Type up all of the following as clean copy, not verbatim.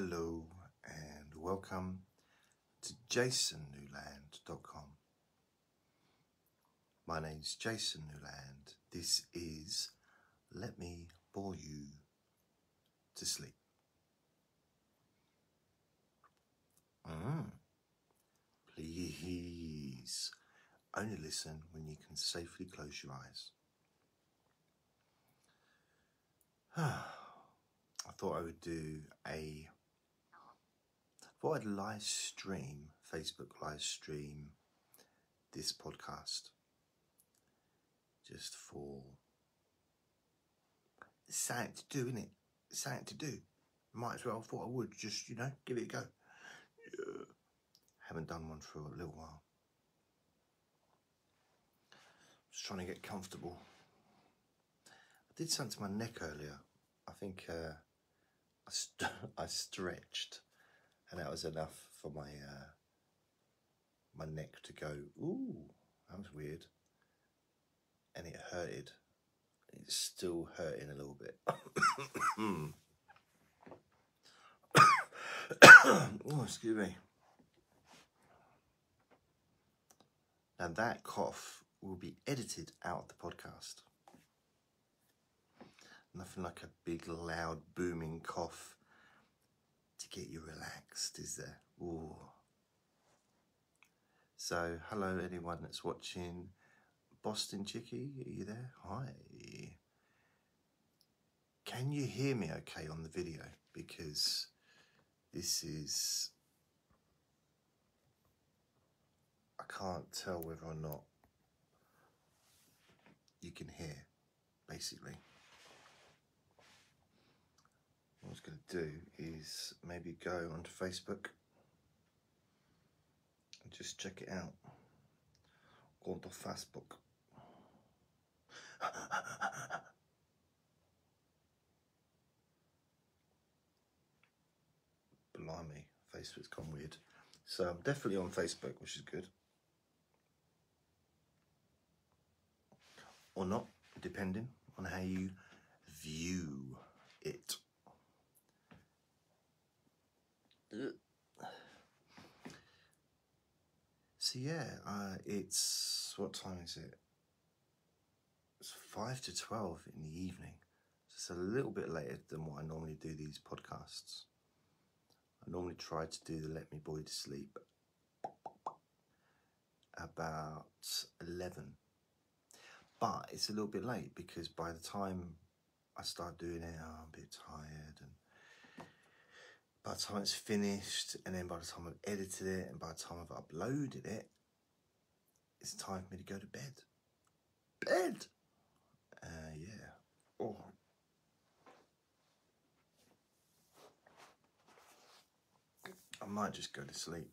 Hello and welcome to jasonnewland.com. My name's Jason Newland. This is Let Me Bore You to Sleep. Please only listen when you can safely close your eyes. I thought I would do I'd live stream, Facebook live stream this podcast just for something to do, innit? Something to do. Might as well, I thought I would just, give it a go. Yeah. Haven't done one for a little while. Just trying to get comfortable. I did something to my neck earlier. I think I stretched. And that was enough for my my neck to go, ooh, that was weird. And it hurted. It's still hurting a little bit. Oh, excuse me. Now that cough will be edited out of the podcast. Nothing like a big, loud, booming cough to get you relaxed, is there? Ooh. So, hello anyone that's watching. Boston Chickie, are you there? Hi. Can you hear me okay on the video? Because this is... I can't tell whether or not you can hear, basically. What I was going to do is maybe go onto Facebook and just check it out. Go onto Facebook. Blimey, Facebook's gone weird. So I'm definitely on Facebook, which is good. Or not, depending on how you view it. So yeah, it's, what time is it? It's 5 to 12 in the evening. Just a little bit later than what I normally do these podcasts. I normally try to do the Let Me Bore You to Sleep about 11. But it's a little bit late because by the time I start doing it, oh, I'm a bit tired, and by the time it's finished, and then by the time I've edited it, and by the time I've uploaded it, it's time for me to go to bed. Bed! Yeah. Oh. I might just go to sleep.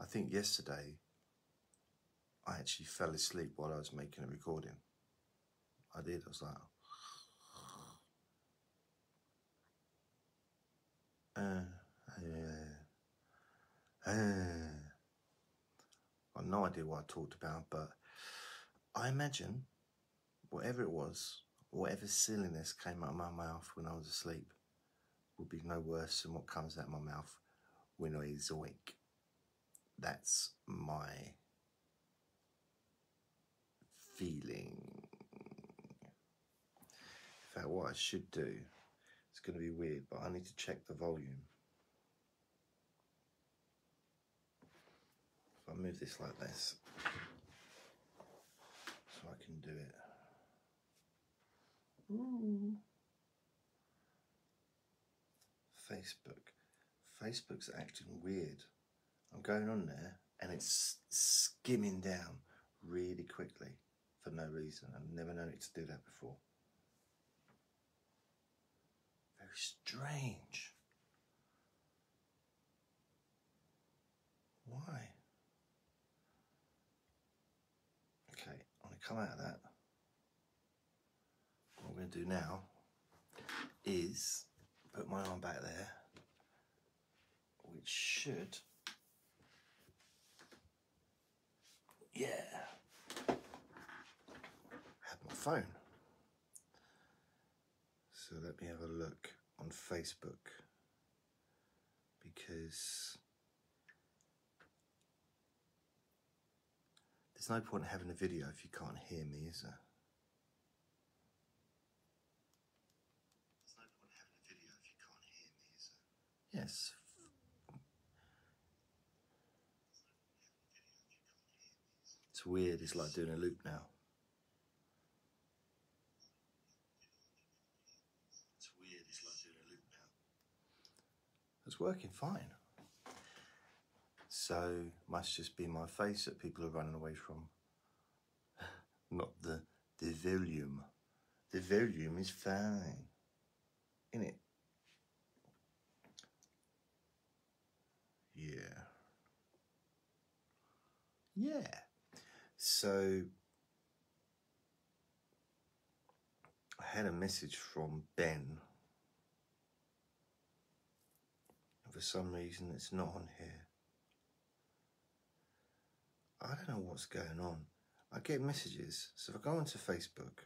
I think yesterday, I actually fell asleep while I was making a recording. I did, I was like... I've no idea what I talked about, but I imagine whatever it was, whatever silliness came out of my mouth when I was asleep would be no worse than what comes out of my mouth when I is awake. That's my feeling. In fact, what I should do, it's going to be weird, but I need to check the volume. If I move this like this, so I can do it. Ooh. Facebook. Facebook's acting weird. I'm going on there and it's skimming down really quickly for no reason. I've never known it to do that before. Strange. Why? Okay, I'm going to come out of that. What I'm going to do now is put my arm back there, which should... Yeah. Have my phone. So let me have a look on Facebook. because there's no point in having a video if you can't hear me, is there? Yes. It's weird, it's like doing a loop now. It's working fine. So, must just be my face that people are running away from. Not the volume. The volume is fine, isn't it? Yeah. Yeah. So, I had a message from Ben. And for some reason, it's not on here. I don't know what's going on. I get messages. So, if I go onto Facebook,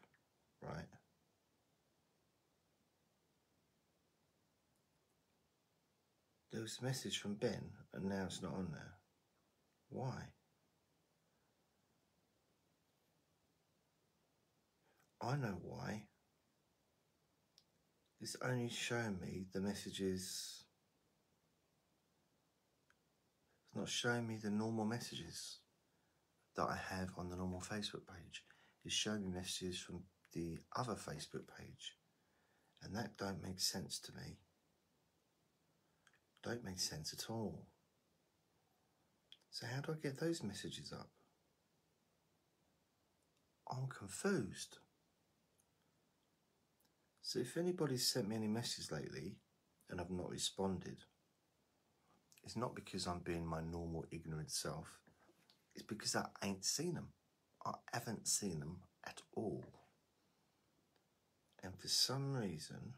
right? There was a message from Ben, and now it's not on there. Why? I know why. It's only showing me the messages. It's not showing me the normal messages that I have on the normal Facebook page. It's showing me messages from the other Facebook page. And that don't make sense to me. Don't make sense at all. So how do I get those messages up? I'm confused. So if anybody's sent me any messages lately and I've not responded, it's not because I'm being my normal ignorant self. It's because I ain't seen them. I haven't seen them at all. And for some reason,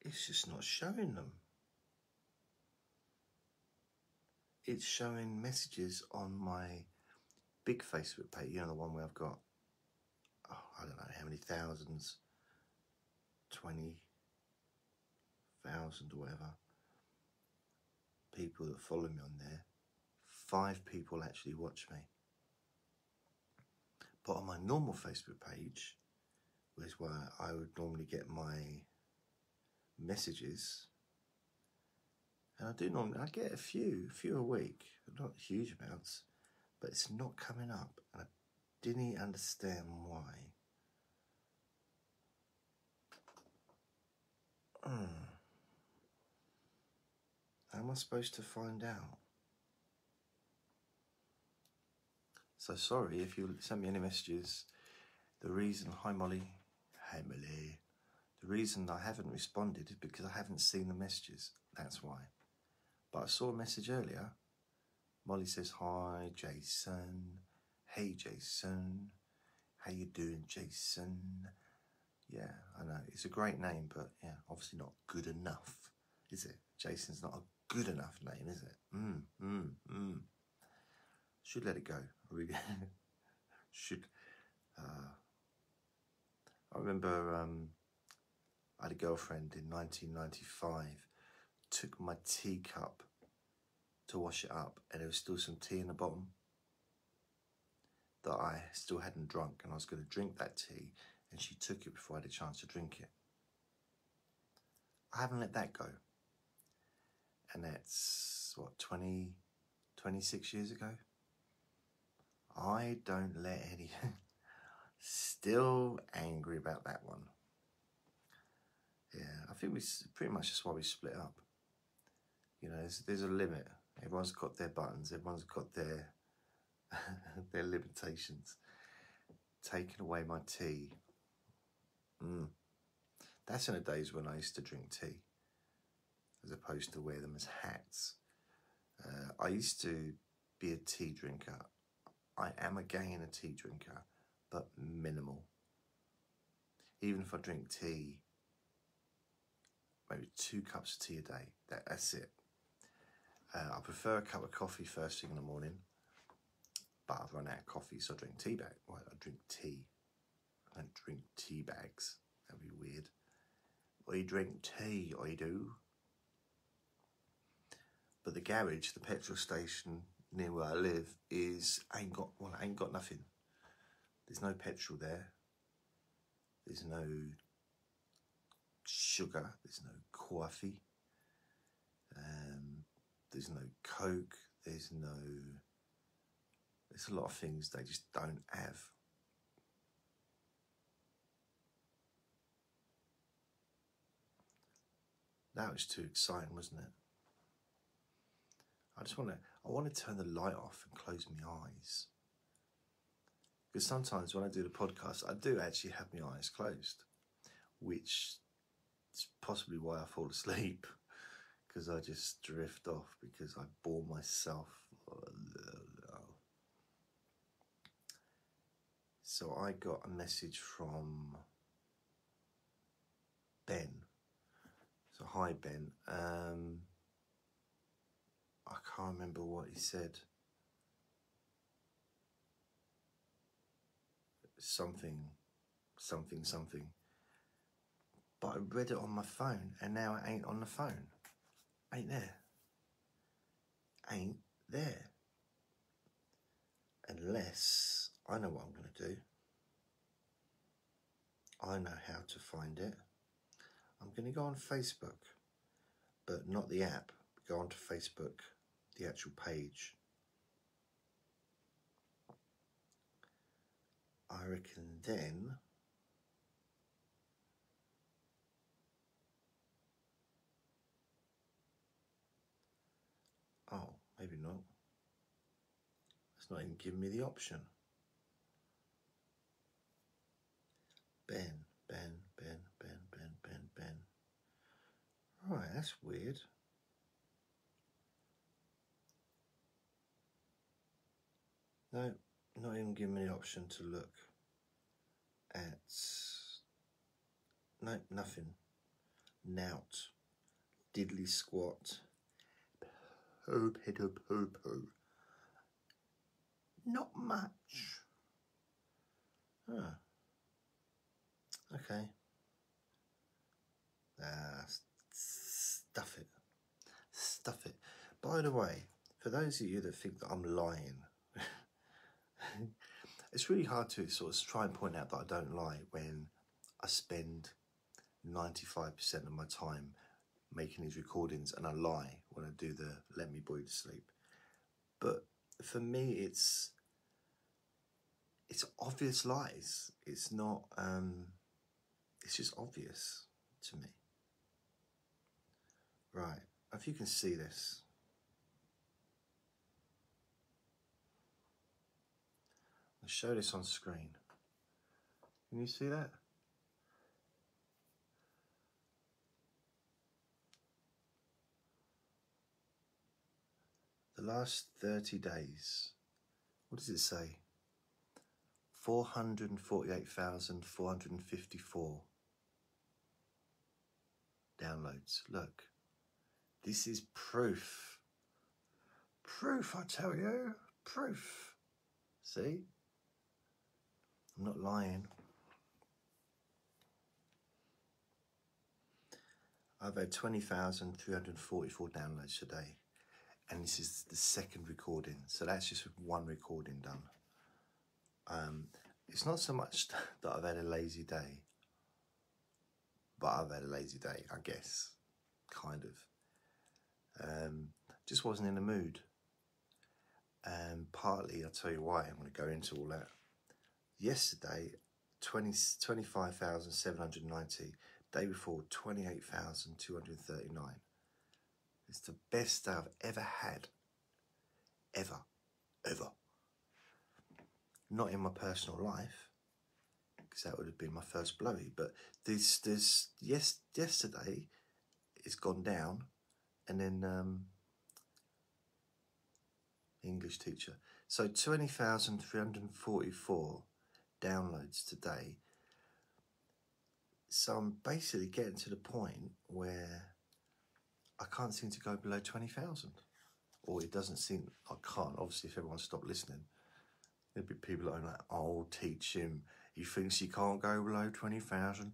it's just not showing them. It's showing messages on my big Facebook page. You know, the one where I've got, oh, I don't know how many thousands, 20,000 or whatever, people that follow me on there. 5 people actually watch me. But on my normal Facebook page, which is where I would normally get my messages, and I do normally, I get a few a week, not huge amounts, but it's not coming up, and I didn't understand why. How am I supposed to find out? So sorry if you send me any messages. The reason, hi Molly. The reason I haven't responded is because I haven't seen the messages. That's why. But I saw a message earlier. Molly says, hi, Jason. Hey, Jason. How you doing, Jason? Yeah, I know. It's a great name, but yeah, obviously not good enough, is it? Jason's not a good enough name, is it? Should let it go. Should. I remember... I had a girlfriend in 1995, took my teacup to wash it up, and there was still some tea in the bottom that I still hadn't drunk, and I was going to drink that tea, and she took it before I had a chance to drink it. I haven't let that go. And that's, what, 26 years ago? I don't let any... Still angry about that one. Yeah, I think we pretty much that's why we split up. You know, there's a limit. Everyone's got their buttons. Everyone's got their their limitations. Taking away my tea. That's in the days when I used to drink tea, as opposed to wear them as hats. I used to be a tea drinker. I am again a tea drinker, but minimal. Even if I drink tea, maybe 2 cups of tea a day. That's it. I prefer a cup of coffee first thing in the morning, but I've run out of coffee, so I drink tea bags. Well, I drink tea. I don't drink tea bags. That'd be weird. Or you drink tea, I do. But the garage, the petrol station near where I live, is ain't got nothing. There's no petrol there. There's no sugar. There's no coffee. There's no Coke. There's no. There's a lot of things they just don't have. That was too exciting, wasn't it? I want to turn the light off and close my eyes. Because sometimes when I do the podcast, I do actually have my eyes closed, which is possibly why I fall asleep, because I just drift off because I bore myself. So I got a message from Ben. So hi Ben, I can't remember what he said. Something. But I read it on my phone and now it ain't on the phone. Ain't there. Unless I know what I'm going to do. I know how to find it. I'm going to go on Facebook, but not the app. Go onto Facebook, the actual page. I reckon then oh, maybe not. It's not even giving me the option. Ben. Right, that's weird. No, not even giving me the option to look at. No, nothing. Nout. Diddly squat. Poo. Not much. Ah. Okay. Stuff it. By the way, for those of you that think that I'm lying, it's really hard to sort of try and point out that I don't lie when I spend 95% of my time making these recordings and I lie when I do the Let Me Bore You to Sleep. But for me, it's obvious lies. It's not, it's just obvious to me. Right, if you can see this. Show this on screen. Can you see that? The last 30 days. What does it say? 448,454 downloads. Look, this is proof. Proof, I tell you. Proof. See? I'm not lying. I've had 20,344 downloads today, and this is the second recording. So that's just one recording done. It's not so much that I've had a lazy day, but I've had a lazy day, I guess, kind of. Just wasn't in the mood. Partly, I'll tell you why. I'm going to go into all that. Yesterday, 25,790. Day before, 28,239. It's the best day I've ever had. Ever. Not in my personal life, because that would have been my first blowy. But yesterday, it's gone down. And then, English teacher. So 20,344. Downloads today. So I'm basically getting to the point where I can't seem to go below 20,000, or it doesn't seem I can't. Obviously, if everyone stopped listening, there'd be people that are like, "Oh, teach him. He thinks he can't go below 20,000.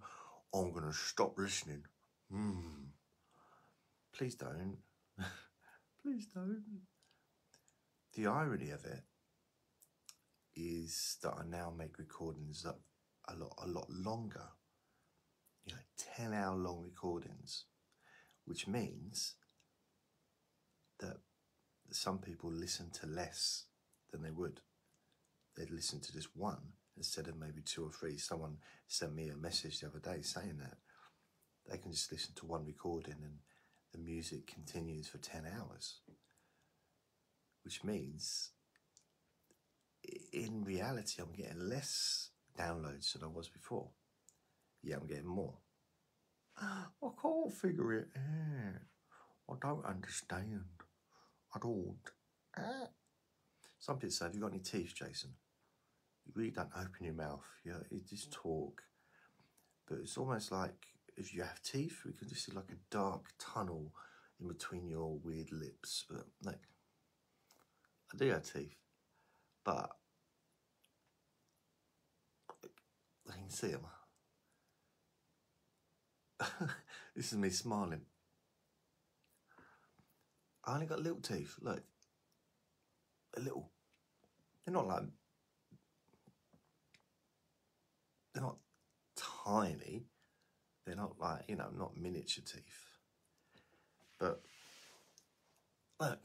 I'm going to stop listening. Please don't. Please don't. The irony of it is that I now make recordings that are a lot longer. You know, 10-hour long recordings, which means that some people listen to less than they would. They'd listen to just one instead of maybe two or three. Someone sent me a message the other day saying that they can just listen to one recording and the music continues for 10 hours. Which means, in reality, I'm getting less downloads than I was before. Yeah, I'm getting more. I can't figure it out. I don't understand at all. Some people say, have you got any teeth, Jason? You really don't open your mouth. You just talk. But it's almost like, if you have teeth, we can just see like a dark tunnel in between your weird lips. But like, I do have teeth, but I can see them. This is me smiling. I only got little teeth, look. A little. They're not tiny. They're not like, you know, not miniature teeth. But look.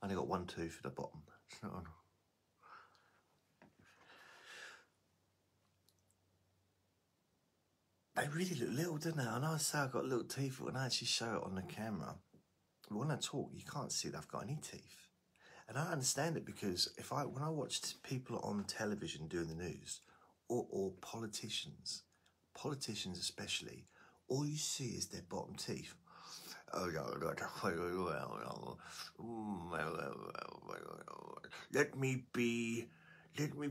I only got one tooth at the bottom. It's not on. They really look little, don't they? I know I say I've got little teeth, but when I actually show it on the camera, when I talk, you can't see that I've got any teeth. And I understand it, because when I watch people on television doing the news, or politicians especially, all you see is their bottom teeth. Let me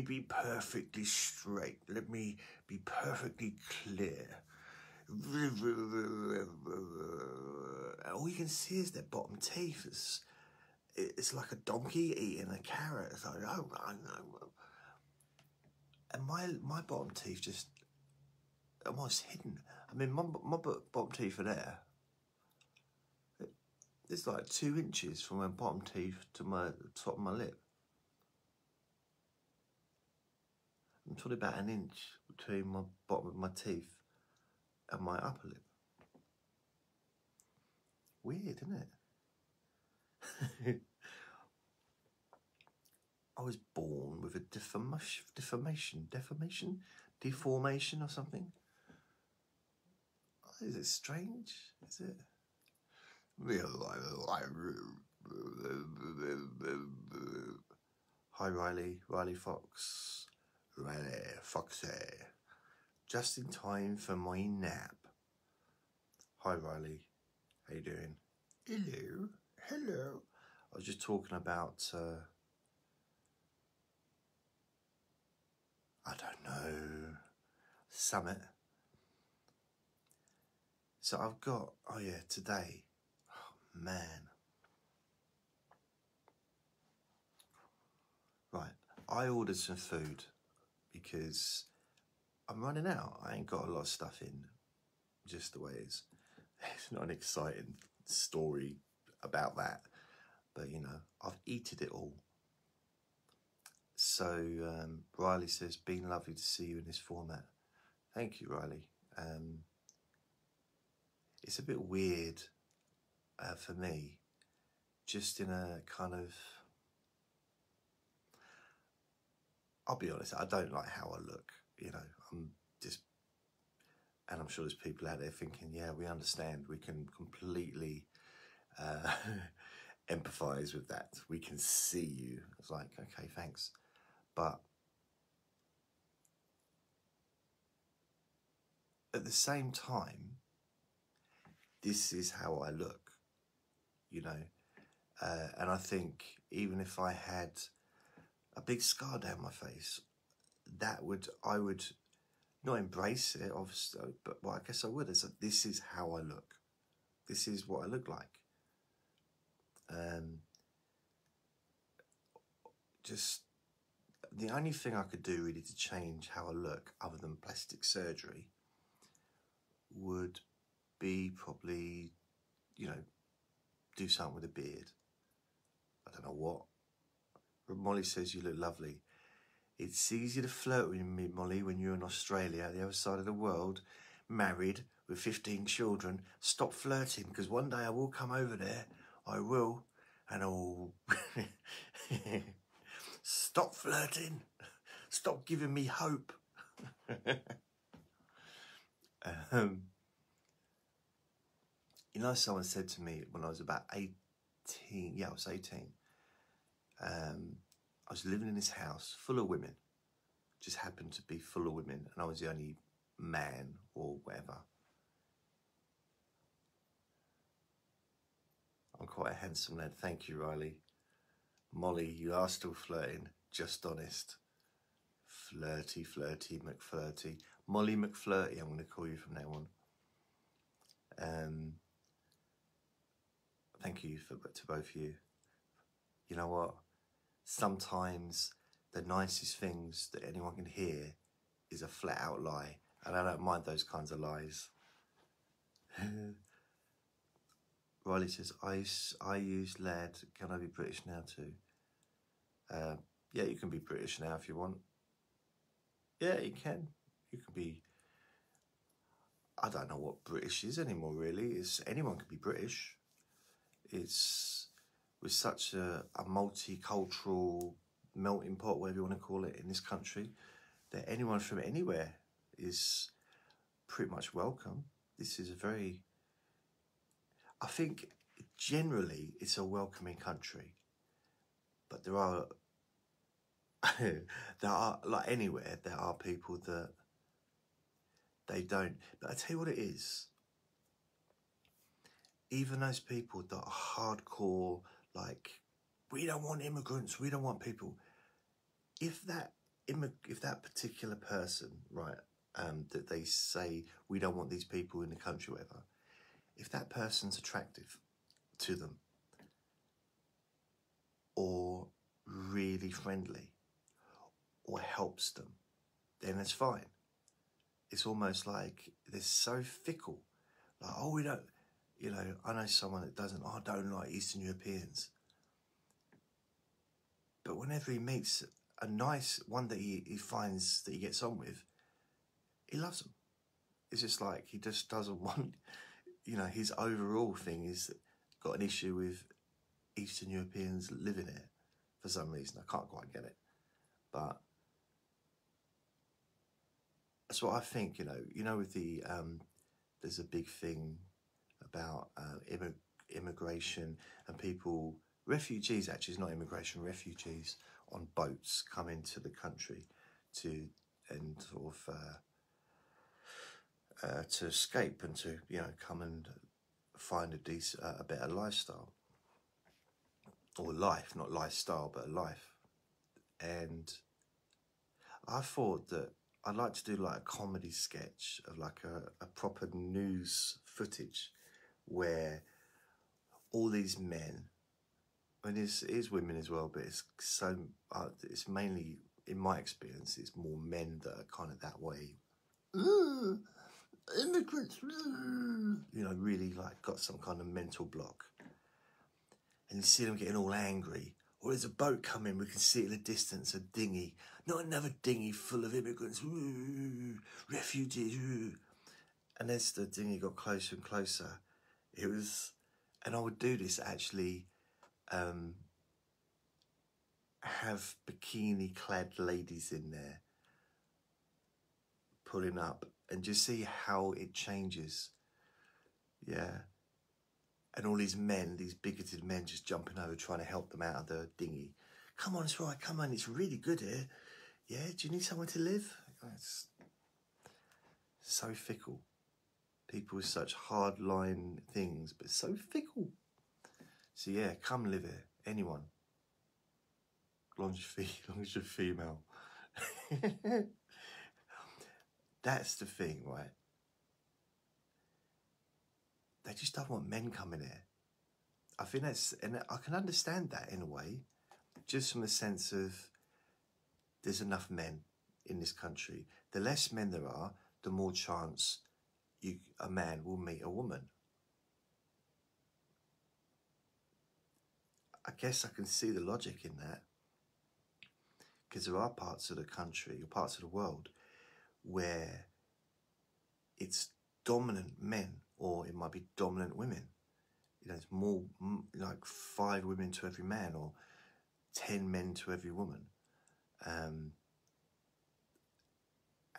be perfectly straight. Let me be perfectly clear. All you can see is their bottom teeth. It's like a donkey eating a carrot. It's like, oh. And my bottom teeth just almost hidden. I mean, my bottom teeth are there. It's like 2 inches from my bottom teeth to my top of my lip. I'm talking about an inch between my bottom of my teeth and my upper lip. Weird, isn't it? I was born with a deformation or something. Is it strange? Is it? Hi, Riley Fox. Riley Foxy. Just in time for my nap. Hi, Riley. How you doing? Hello. Hello. I was just talking about... I don't know. Summit. So I've got... Oh, yeah, today. Oh, man. Right. I ordered some food, because I'm running out. I ain't got a lot of stuff in, just the way it is. It's not an exciting story about that, but you know, I've eaten it all. So Riley says, been lovely to see you in this format. Thank you, Riley. It's a bit weird for me, just in a kind of... I'll be honest, I don't like how I look, you know, and I'm sure there's people out there thinking, yeah, we understand, we can completely empathise with that, we can see you. It's like, okay, thanks, but at the same time, this is how I look, you know, and I think even if I had a big scar down my face, I would not embrace it, obviously, but well, I guess I would. It's like, this is how I look. this is what I look like. Just the only thing I could do really to change how I look, other than plastic surgery, would be probably, you know, do something with a beard. I don't know what. But Molly says you look lovely. It's easy to flirt with me, Molly, when you're in Australia, the other side of the world, married with 15 children. Stop flirting, because one day I will come over there. I will. And I'll... Stop flirting. Stop giving me hope. You know, someone said to me when I was about 18, yeah, I was 18, I was living in this house full of women, just happened to be full of women, and I was the only man or whatever. I'm quite a handsome lad, thank you, Riley. Molly, you are still flirting, just honest. Flirty, flirty, McFlirty. Molly McFlirty, I'm going to call you from now on. Thank you to both of you. You know what? Sometimes the nicest things that anyone can hear is a flat out lie, and I don't mind those kinds of lies. Riley says, I use lad, can I be British now too? Yeah, you can be British now if you want. Yeah, you can. You can be, I don't know what British is anymore really. It's, anyone can be British. It's with such a multicultural melting pot, whatever you want to call it, in this country, that anyone from anywhere is pretty much welcome. This is a very, I think generally it's a welcoming country, but there are, like anywhere, there are people that they don't. But I tell you what it is. Even those people that are hardcore, like, we don't want immigrants, we don't want people. If that particular person, right, that they say, we don't want these people in the country, whatever, if that person's attractive to them or really friendly or helps them, then it's fine. It's almost like they're so fickle. Like, oh, we don't... You know, I know someone that doesn't, oh, I don't like Eastern Europeans. But whenever he meets a nice one that he finds that he gets on with, he loves them. It's just like he just doesn't want, you know, his overall thing is got an issue with Eastern Europeans living here for some reason. I can't quite get it. But that's what I think, you know, with the, there's a big thing about immigration and people, refugees actually, it's not immigration, refugees on boats come into the country to and sort of to escape and to, you know, come and find a decent, a better lifestyle or life, not lifestyle but a life. And I thought that I'd like to do like a comedy sketch of like a proper news footage, where all these men, and it is women as well, but it's so it's mainly, in my experience, it's more men that are kind of that way. Immigrants, you know, really like got some kind of mental block, and you see them getting all angry. Or there's a boat coming, we can see it in the distance, a dinghy, not another dinghy full of immigrants, refugees. And as the dinghy got closer and closer, it was, and I would do this actually, have bikini clad ladies in there pulling up and just see how it changes. Yeah. And all these men, these bigoted men just jumping over trying to help them out of the dinghy. Come on, it's right, come on, it's really good here. Yeah, do you need somewhere to live? It's so fickle. People with such hard-line things, but so fickle. So yeah, come live here, anyone. Long as you're female. That's the thing, right? They just don't want men coming here. I think that's, and I can understand that in a way, just from the sense of there's enough men in this country. The less men there are, the more chance a man will meet a woman. I guess I can see the logic in that, because there are parts of the country, or parts of the world, where it's dominant men, or it might be dominant women. You know, it's more like 5 women to every man, or 10 men to every woman. And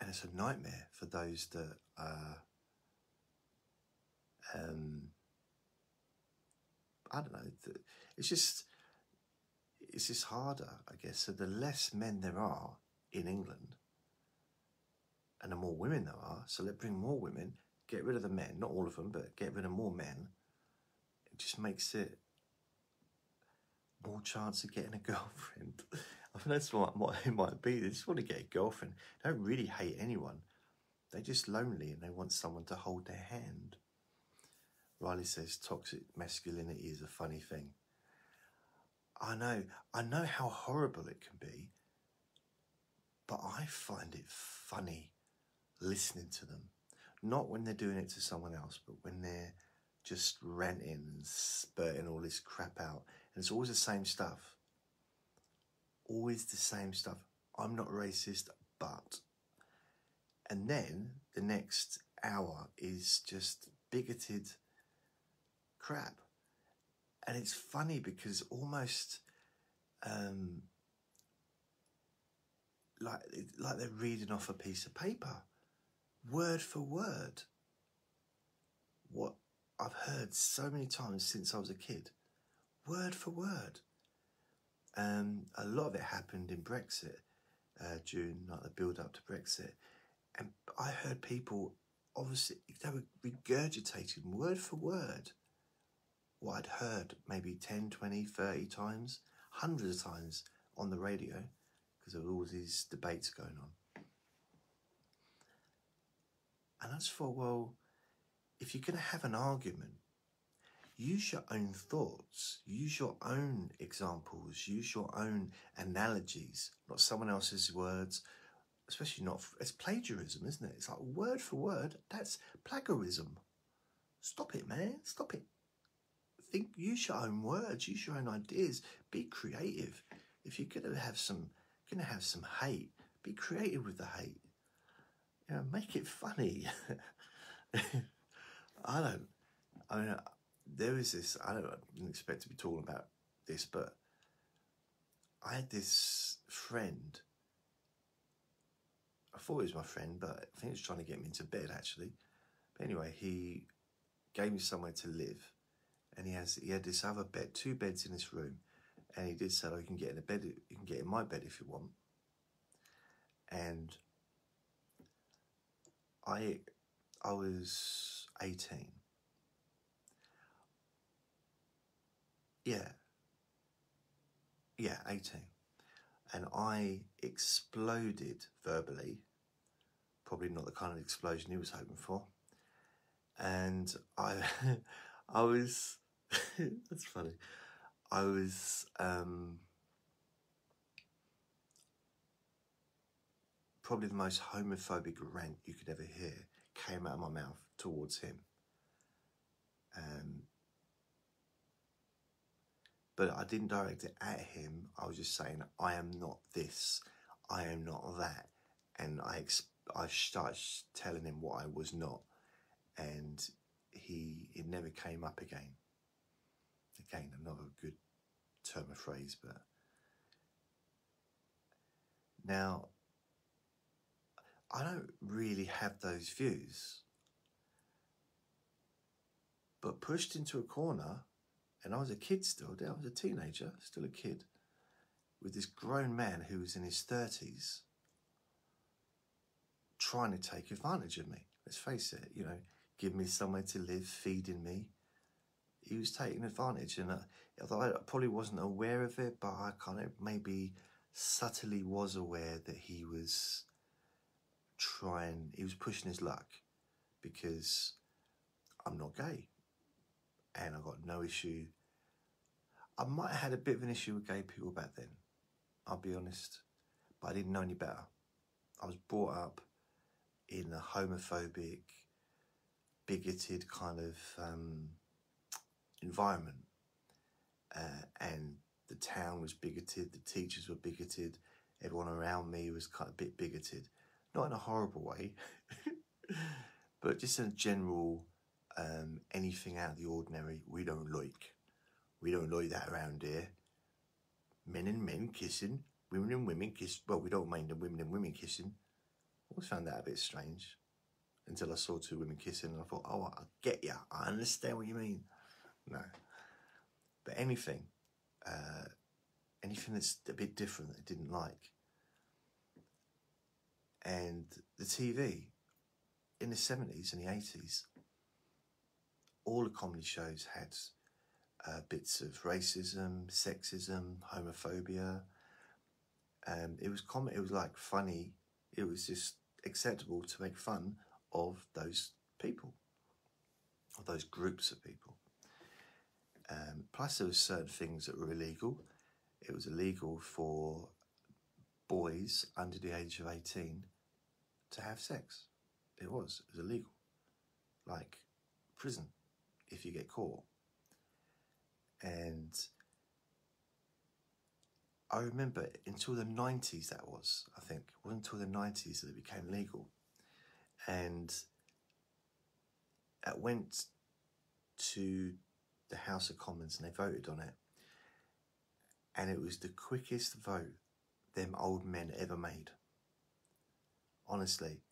it's a nightmare for those that are, I don't know, it's just harder, I guess. So the less men there are in England, and the more women there are, so let's bring more women, get rid of the men, not all of them, but get rid of more men. It just makes it more chance of getting a girlfriend. I mean, that's what it might be. They just want to get a girlfriend. They don't really hate anyone. They're just lonely and they want someone to hold their hand. Riley says toxic masculinity is a funny thing. I know how horrible it can be, but I find it funny listening to them. Not when they're doing it to someone else, but when they're just ranting and spurting all this crap out. And it's always the same stuff. Always the same stuff. I'm not racist, but... And then the next hour is just bigoted crap. And it's funny because almost like they're reading off a piece of paper, word for word, what I've heard so many times since I was a kid, word for word. A lot of it happened in Brexit, during like the build-up to Brexit, and I heard people, obviously, they were regurgitating word for word what I'd heard maybe 10, 20, 30 times, hundreds of times on the radio, because of all these debates going on. And I just thought, well, if you're going to have an argument, use your own thoughts, use your own examples, use your own analogies, not someone else's words, especially not, it's plagiarism, isn't it? It's like word for word, that's plagiarism. Stop it, man, stop it. Think, use your own words, use your own ideas, be creative. If you're gonna have some hate, be creative with the hate. You know, make it funny. I mean, there is this, I didn't expect to be talking about this, but I had this friend, I thought he was my friend, but I think he was trying to get me into bed, actually. But anyway, he gave me somewhere to live, and he had this other bed, 2 beds in this room, and he did say, oh, you can get in my bed if you want. And I was 18. Yeah, 18. And I exploded verbally, probably not the kind of explosion he was hoping for. And I was, that's funny. I was probably the most homophobic rant you could ever hear came out of my mouth towards him. But I didn't direct it at him. I was just saying, I am not this, I am not that. And I started telling him what I was not. And it never came up again. Again, another good term or phrase, but... Now, I don't really have those views. But pushed into a corner, and I was a kid still, I was a teenager, still a kid, with this grown man who was in his 30s trying to take advantage of me. Let's face it, you know, give me somewhere to live, feeding me. He was taking advantage, and although I probably wasn't aware of it, but I kind of maybe subtly was aware that he was pushing his luck, because I'm not gay. and I got no issue. I might have had a bit of an issue with gay people back then, I'll be honest, but I didn't know any better. I was brought up in a homophobic, bigoted kind of environment, and the town was bigoted, the teachers were bigoted, everyone around me was kind of a bit bigoted. Not in a horrible way, but just in a general, anything out of the ordinary, we don't like. We don't like that around here. Men and men kissing, women and women kiss. Well, we don't mind the women and women kissing. I always found that a bit strange until I saw two women kissing and I thought, oh, I get you. I understand what you mean. No. But anything, anything that's a bit different that I didn't like. And the TV, in the 70s and the 80s, all the comedy shows had bits of racism, sexism, homophobia. It was like funny. It was just acceptable to make fun of those people, of those groups of people. Plus there were certain things that were illegal. It was illegal for boys under the age of 18 to have sex. It was illegal. Like prison, if you get caught. And I remember until the 90s that was, I think. It wasn't until the 90s that it became legal. And it went to the House of Commons and they voted on it. And it was the quickest vote them old men ever made. Honestly,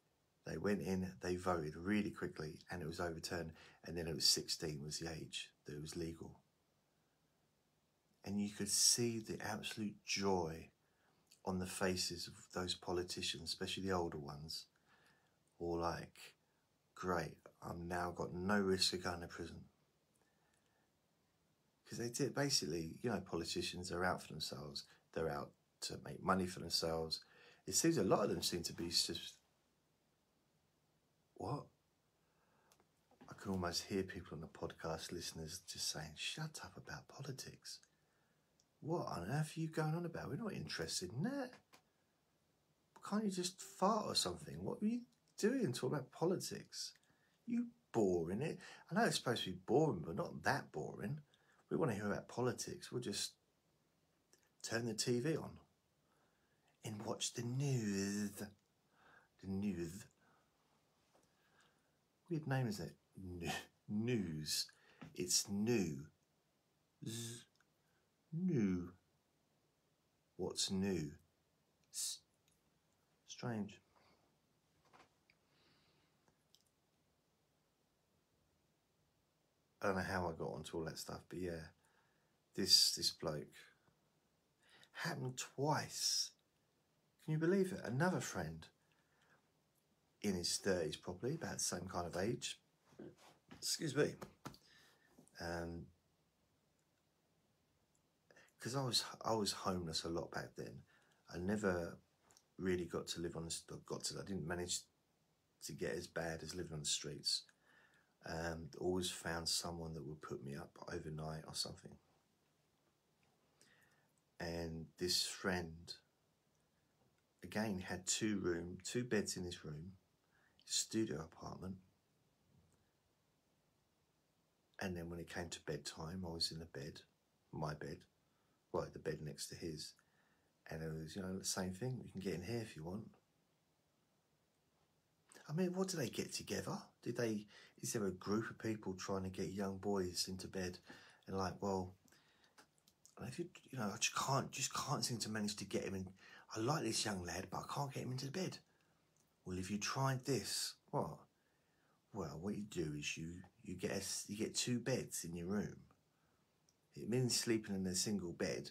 they went in, they voted really quickly and it was overturned. And then it was 16 was the age that it was legal. And you could see the absolute joy on the faces of those politicians, especially the older ones. All like, great, I've now got no risk of going to prison. Because they did, basically, you know, politicians are out for themselves. They're out to make money for themselves. It seems a lot of them seem to be just, what? I can almost hear people on the podcast, listeners, just saying, shut up about politics. What on earth are you going on about? We're not interested in that. Can't you just fart or something? What are you doing talking about politics? You boring it. I know it's supposed to be boring, but not that boring. We want to hear about politics. We'll just turn the TV on and watch the news. The news. Weird name, isn't it? News. It's new. New. What's new? Strange. I don't know how I got onto all that stuff, but yeah, this bloke happened twice. Can you believe it? Another friend in his 30s, probably about the same kind of age. Excuse me. Because I was homeless a lot back then. I never really got to live on the I didn't manage to get as bad as living on the streets. Always found someone that would put me up overnight or something. And this friend again had two beds in his room, studio apartment. And then when it came to bedtime, I was in the bed, my bed. Like the bed next to his, and it was, you know, the same thing. You can get in here if you want. I mean, what do they get together? Did they? Is there a group of people trying to get young boys into bed, and like, well, if you know, I just can't seem to manage to get him in. I like this young lad, but I can't get him into bed. Well, if you tried this, what? Well, what you do is you get two beds in your room. It means sleeping in a single bed,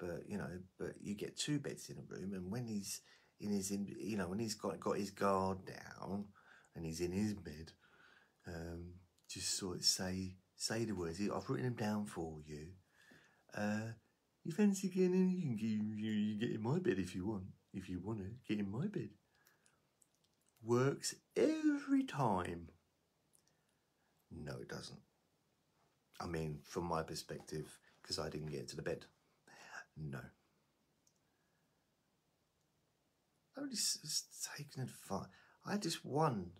but you know, but you get two beds in a room, and when he's in his, you know, when he's got his guard down, and he's in his bed, just sort of say the words. I've written them down for you. You fancy getting in? You can get in my bed if you want. If you want to get in my bed, works every time. No, it doesn't. I mean, from my perspective, because I didn't get into the bed. No. I had this one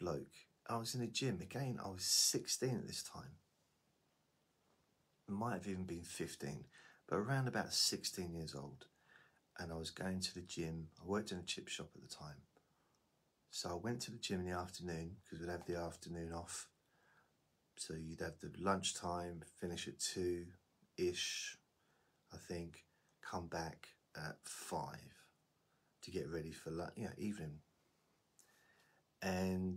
bloke. I was in the gym. Again, I was 16 at this time. Might have even been 15, but around about 16 years old. And I was going to the gym. I worked in a chip shop at the time. So I went to the gym in the afternoon, because we'd have the afternoon off. So you'd have the lunchtime, finish at 2-ish, I think, come back at 5 to get ready for lunch, you know, evening. And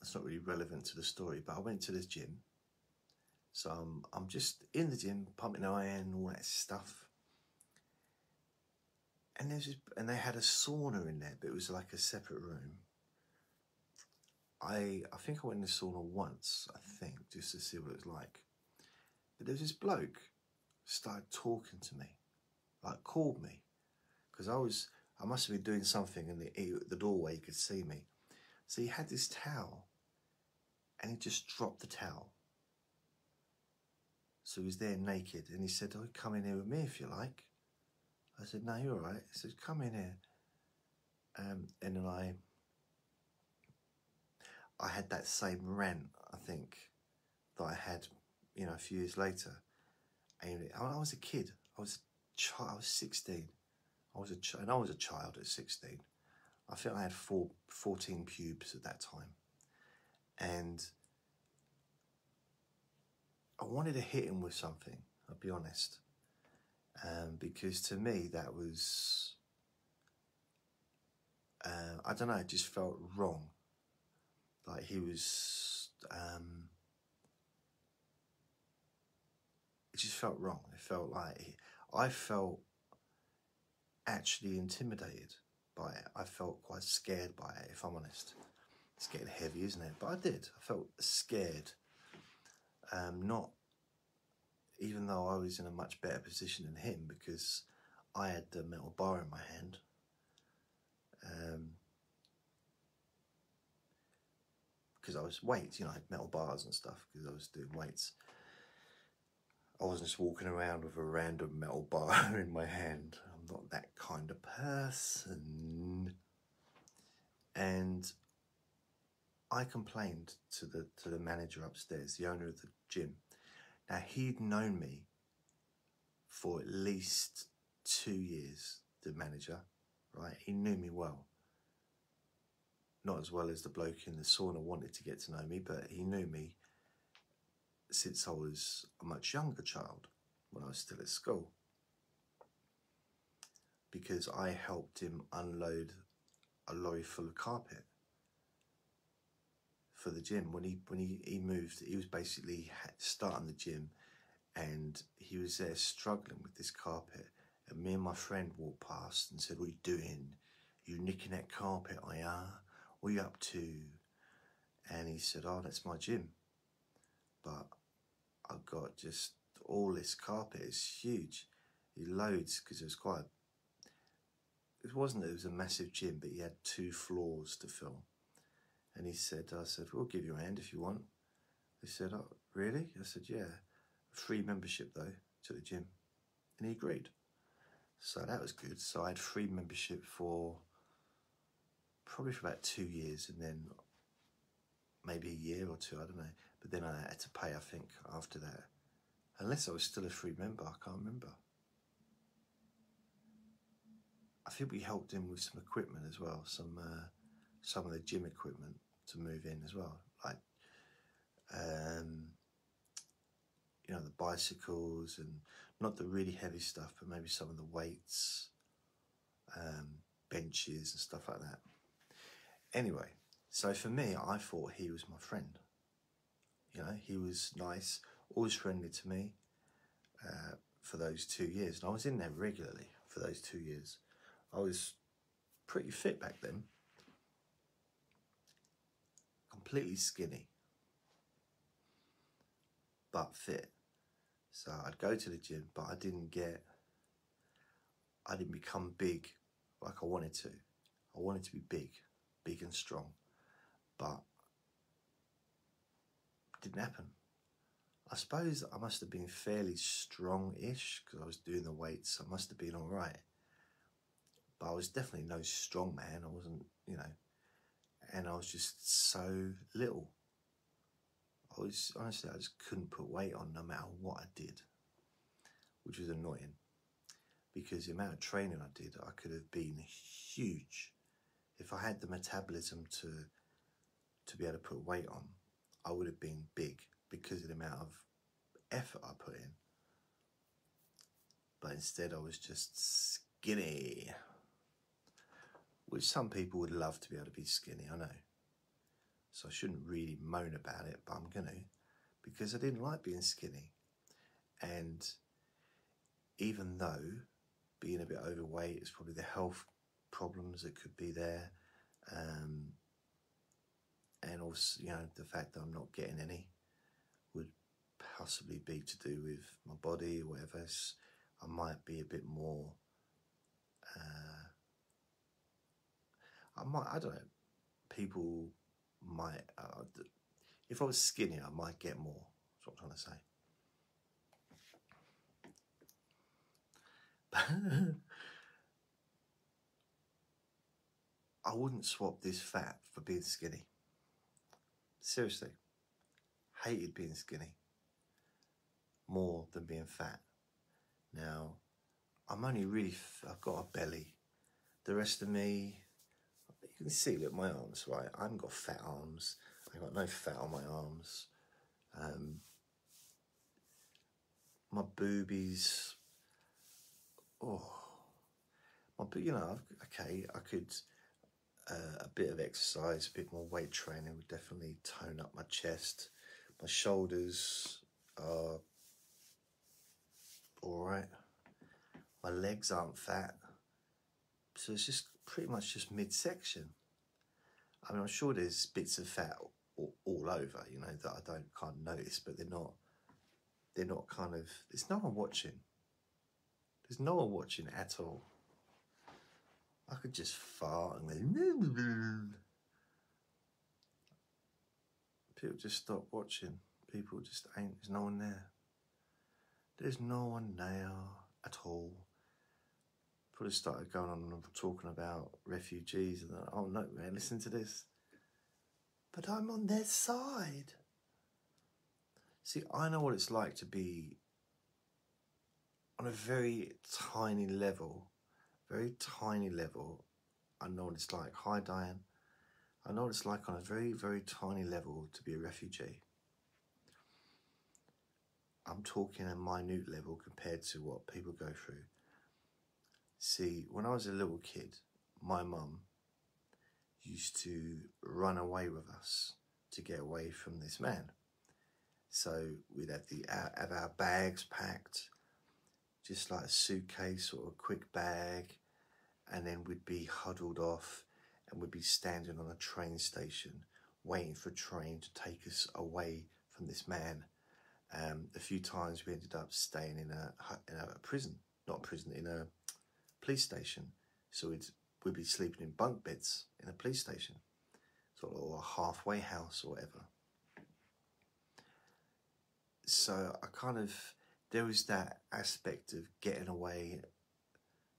that's not really relevant to the story, but I went to this gym. So I'm just in the gym, pumping iron, all that stuff. And they had a sauna in there, but it was like a separate room. I think I went in the sauna once, just to see what it was like. But there was this bloke started talking to me, like called me, because I must have been doing something in the doorway. You could see me. So he had this towel, and he just dropped the towel. So he was there naked, and he said, "Oh, come in here with me if you like." I said, "No, you're all right." He said, "Come in here." And then I had that same rant, I think, that I had, you know, a few years later. And I was a kid. I was 16. I was a child at 16. I think I had 14 pubes at that time. And I wanted to hit him with something, I'll be honest. Because to me that was, I don't know, it just felt wrong. Like he was, it just felt wrong. It felt like, I felt actually intimidated by it. I felt quite scared by it, if I'm honest. It's getting heavy, isn't it? But I felt scared. Not, even though I was in a much better position than him because I had the metal bar in my hand. Because I was weights, you know, I had metal bars and stuff because I was doing weights. I wasn't just walking around with a random metal bar in my hand. I'm not that kind of person. And I complained to the manager upstairs, the owner of the gym. Now, he'd known me for at least 2 years, the manager, right? He knew me well. Not as well as the bloke in the sauna wanted to get to know me, but he knew me since I was a much younger child, when I was still at school. Because I helped him unload a lorry full of carpet for the gym. When he moved, he was basically starting the gym, and he was there struggling with this carpet, and me and my friend walked past and said, "What are you doing? You nicking that carpet, are ya? What are you up to?" And he said, "Oh, that's my gym, but I've got just all this carpet, it's huge." He loads, because it was quite, it was a massive gym, but he had 2 floors to fill. And he said, I said, "We'll give you a hand if you want." He said, "Oh, really?" I said, "Yeah. Free membership, though, to the gym." And he agreed. So that was good. So I had free membership probably for about 2 years, and then maybe a year or two, I don't know. But then I had to pay, I think, after that. Unless I was still a free member, I can't remember. I think we helped him with some equipment as well, some of the gym equipment to move in as well, like you know, the bicycles, and not the really heavy stuff, but maybe some of the weights, benches and stuff like that. Anyway, so for me, I thought he was my friend. You know, he was nice, always friendly to me for those 2 years, and I was in there regularly for those 2 years. I was pretty fit back then. Completely skinny, but fit. So I'd go to the gym, but I didn't become big like I wanted to. I wanted to be big and strong, but didn't happen. I suppose I must have been fairly strong-ish because I was doing the weights, so I must have been all right. But I was definitely no strong man. I wasn't, you know, and I was just so little. I was, honestly, I just couldn't put weight on no matter what I did, which was annoying because the amount of training I did, I could have been huge. If I had the metabolism to be able to put weight on, I would have been big because of the amount of effort I put in. But instead I was just skinny, which some people would love to be able to be skinny, I know. So I shouldn't really moan about it, but I'm gonna, because I didn't like being skinny. And even though being a bit overweight is probably the health problems that could be there, and also, you know, the fact that I'm not getting any would possibly be to do with my body or whatever. So I might be a bit more, I don't know, people might, if I was skinnier, I might get more, that's what I'm trying to say. I wouldn't swap this fat for being skinny. Seriously, hated being skinny more than being fat. Now, I'm only really, I've got a belly. The rest of me, you can see, look, my arms, right? I haven't got fat arms. I've got no fat on my arms. My boobies, oh. But you know, okay, I could, a bit of exercise, a bit more weight training would definitely tone up my chest. My shoulders are all right. My legs aren't fat. So it's just pretty much just midsection. I mean, I'm sure there's bits of fat all over, you know, that I can't notice, but they're not kind of, there's no one watching. There's no one watching at all. I could just fart and then people just stop watching. People just ain't, there's no one there. There's no one there at all. Probably started going on and talking about refugees and oh no man, listen to this. But I'm on their side. See, I know what it's like to be on a very tiny level. Very tiny level, I know what it's like. Hi, Diane. I know what it's like on a very, very tiny level to be a refugee. I'm talking a minute level compared to what people go through. See, when I was a little kid, my mum used to run away with us to get away from this man. So we'd have our bags packed, just like a suitcase or a quick bag, and then we'd be huddled off and we'd be standing on a train station waiting for a train to take us away from this man. A few times we ended up staying in a prison, not prison, in a police station. So we'd be sleeping in bunk beds in a police station, sort of, or a halfway house or whatever. So I kind of, there was that aspect of getting away,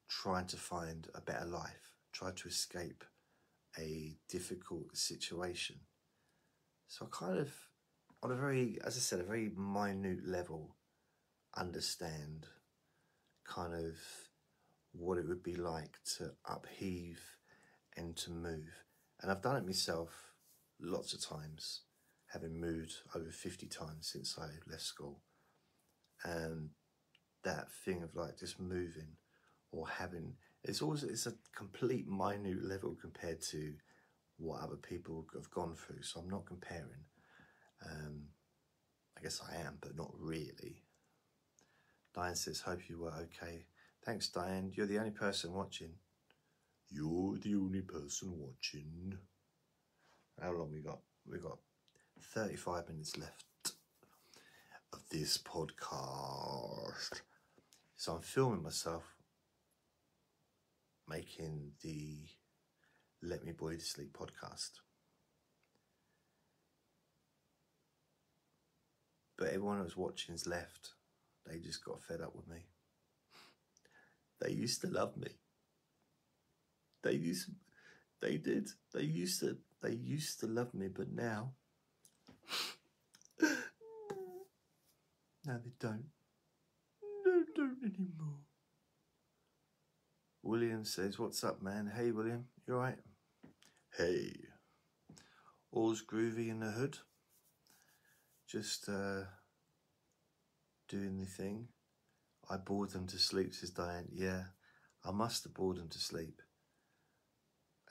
trying to find a better life, trying to escape a difficult situation. So I kind of, on a very, as I said, a very minute level, understand kind of what it would be like to upheave and to move. And I've done it myself lots of times, having moved over 50 times since I left school. And that thing of like just moving or having, it's always, it's a complete minute level compared to what other people have gone through. So I'm not comparing. I guess I am, but not really. Diane says, hope you were okay. Thanks, Diane. You're the only person watching. You're the only person watching. How long we got? We got 35 minutes left of this podcast. So I'm filming myself making the Let Me Bore You to Sleep podcast. But everyone that was watching's left. They just got fed up with me. They used to love me. They used to love me, but now they don't. No, don't anymore. William says, "What's up, man?" Hey, William, you all right? Hey. All's groovy in the hood. Just doing the thing. I bored them to sleep, says Diane. Yeah, I must have bored them to sleep.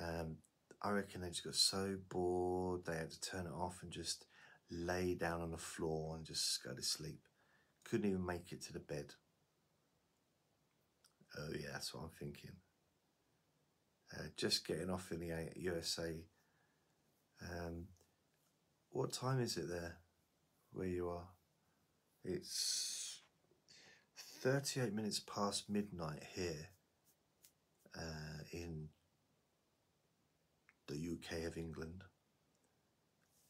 I reckon they just got so bored they had to turn it off and just lay down on the floor and just go to sleep. Couldn't even make it to the bed. Oh yeah, that's what I'm thinking. Just getting off in the USA. What time is it there where you are? It's 38 minutes past midnight here in the UK of England.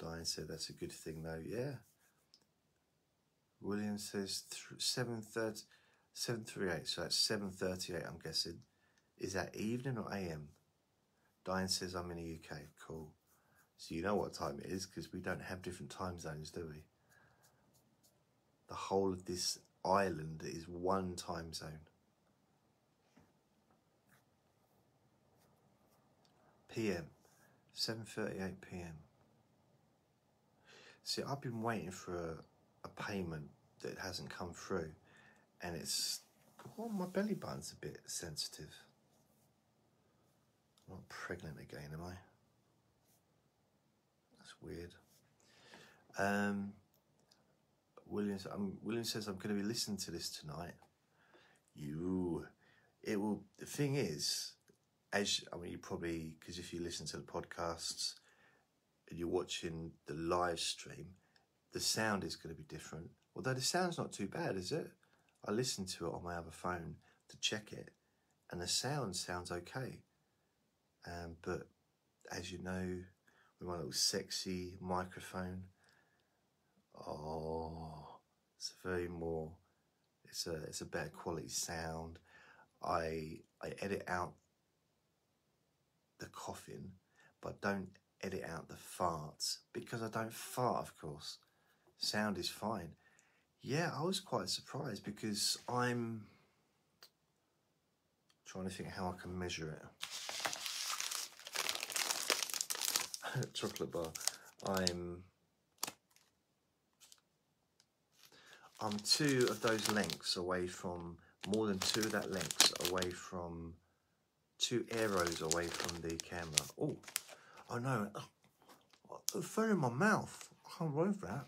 Diane said that's a good thing though, yeah. William says 7:38, so that's 7:38 I'm guessing. Is that evening or AM? Diane says I'm in the UK, cool. So you know what time it is because we don't have different time zones, do we? The whole of this island is one time zone. PM. 7:38 PM. See, I've been waiting for a payment that hasn't come through, and it's, well, my belly button's a bit sensitive. I'm not pregnant again, am I? That's weird. William says I'm going to be listening to this tonight. It will. The thing is, you probably, because if you listen to the podcasts and you're watching the live stream, the sound is going to be different. Although the sound's not too bad, is it? I listened to it on my other phone to check it, and the sound sounds okay. But as you know, with my little sexy microphone, oh, it's a better quality sound. I edit out the coughing, but don't edit out the farts, because I don't fart, of course. Sound is fine. Yeah, I was quite surprised because I'm trying to think how I can measure it. Chocolate bar. I'm two of those lengths away from, more than two of that lengths away from, two arrows away from the camera. Oh, I know. The phone in my mouth. I can't move that.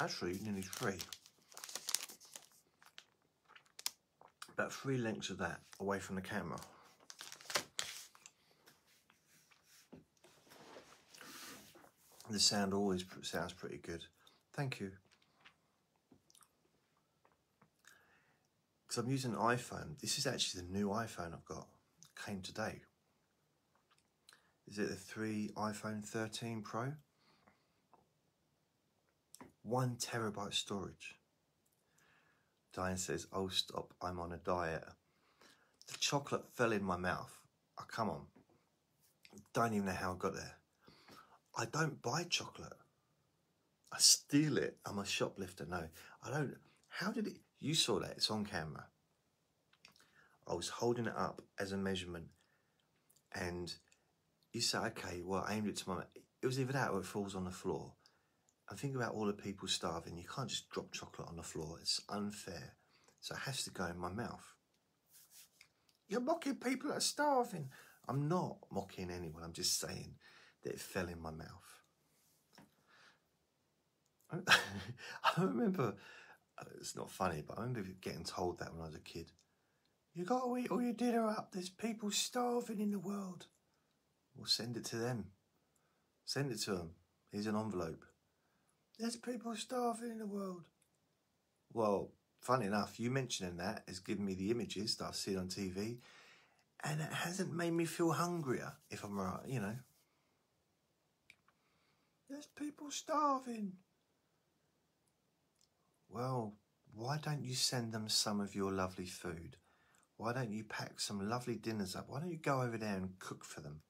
Actually, nearly three. About three lengths of that away from the camera. The sound always sounds pretty good. Thank you. Because I'm using an iPhone. This is actually the new iPhone I've got. Came today. Is it the iPhone 13 Pro? 1 terabyte storage. Diane says, oh stop, I'm on a diet. The chocolate fell in my mouth. Oh, come on. Don't even know how I got there. I don't buy chocolate. I steal it. I'm a shoplifter. No, I don't. How did it? You saw that. It's on camera. I was holding it up as a measurement. And you say, okay, well, I aimed it to my mouth. It was either that or it falls on the floor. And think about all the people starving. You can't just drop chocolate on the floor. It's unfair. So it has to go in my mouth. You're mocking people that are starving. I'm not mocking anyone. I'm just saying that it fell in my mouth. I remember, it's not funny, but I remember getting told that when I was a kid. You got to eat all your dinner up. There's people starving in the world. Well, send it to them. Send it to them. Here's an envelope. There's people starving in the world. Well, funny enough, you mentioning that has given me the images that I've seen on TV. and it hasn't made me feel hungrier, if I'm right, you know. There's people starving. Well, why don't you send them some of your lovely food? Why don't you pack some lovely dinners up? Why don't you go over there and cook for them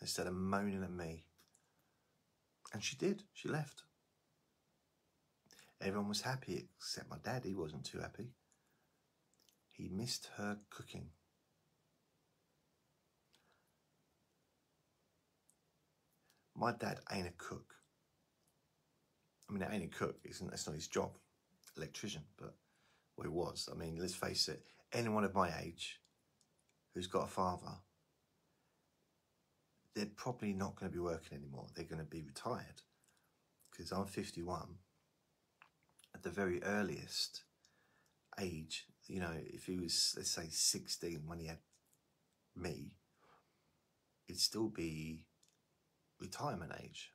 instead of moaning at me? And she did. She left. Everyone was happy except my dad. He wasn't too happy. He missed her cooking. My dad ain't a cook. I mean, it ain't a cook. That's not his job. Electrician, but well, he was. I mean, let's face it. Anyone of my age who's got a father, they're probably not going to be working anymore. They're going to be retired, because I'm 51. At the very earliest age, you know, if he was, let's say, 16 when he had me, it'd still be retirement age.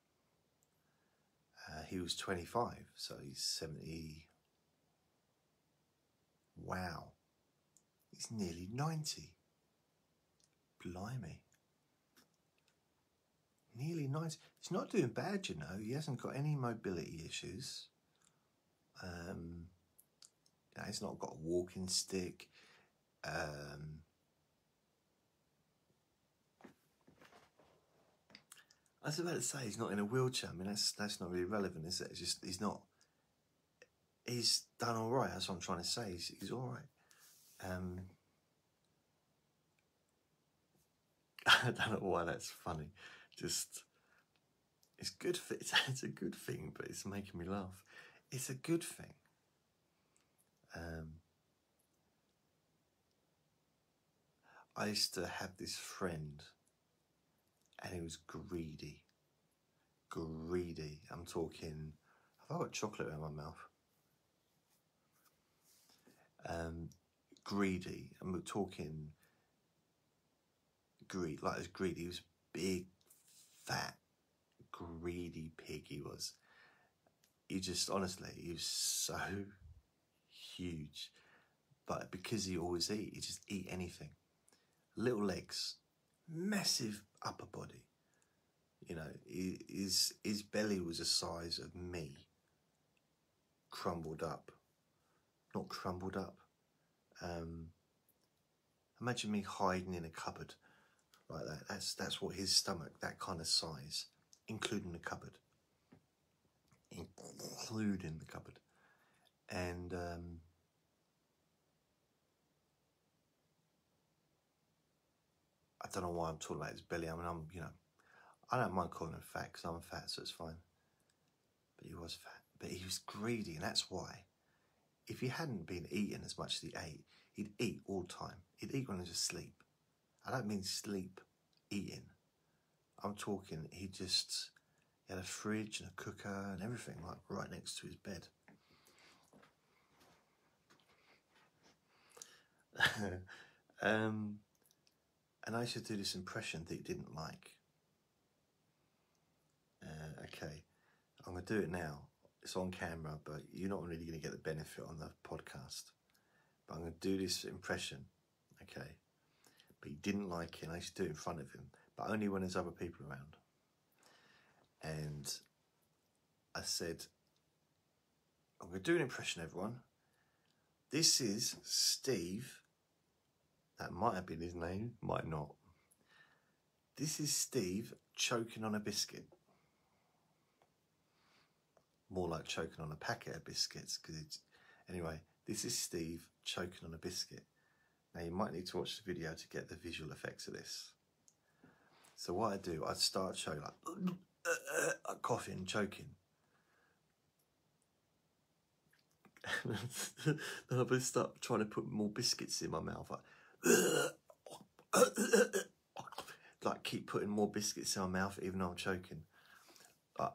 He was 25, so he's 70. Wow, he's nearly 90. Blimey. Nearly 90. He's not doing bad, you know. He hasn't got any mobility issues. He's not got a walking stick. I was about to say he's not in a wheelchair. I mean, that's not really relevant, is it? It's just he's not. He's done all right. That's what I'm trying to say. He's all right. I don't know why that's funny. Just it's good. It's a good thing, but it's making me laugh. It's a good thing. I used to have this friend, and he was greedy. Greedy. I'm talking, have I got chocolate in my mouth? Greedy. And we're talking greed. Like, it was greedy. He was big, fat, greedy pig he was. He just, honestly, he was so huge. But because he always eat, he just eat anything. Little legs, massive upper body. You know, his belly was the size of me. Crumbled up. Not crumbled up. Imagine me hiding in a cupboard like that. That's what his stomach, that kind of size, including the cupboard. Including the cupboard. And I don't know why I'm talking about his belly. I mean, I don't mind calling him fat because I'm fat, so it's fine. But he was fat. But he was greedy, and that's why. If he hadn't been eating as much as he ate, he'd eat all the time. He'd eat when he was asleep. I don't mean sleep eating. I'm talking he had a fridge and a cooker and everything, like right next to his bed. And I used to do this impression that he didn't like. Okay, I'm going to do it now. It's on camera, but you're not really going to get the benefit on the podcast. But I'm going to do this impression, okay? But he didn't like it, and I used to do it in front of him, but only when there's other people around. And I said, I'm going to do an impression, everyone. This is Steve. That might have been his name, might not. This is Steve choking on a biscuit. More like choking on a packet of biscuits. Anyway, this is Steve choking on a biscuit. Now, you might need to watch the video to get the visual effects of this. So what I do, I'd start showing like... coughing, choking. Then I would start trying to put more biscuits in my mouth. Like keep putting more biscuits in my mouth even though I'm choking.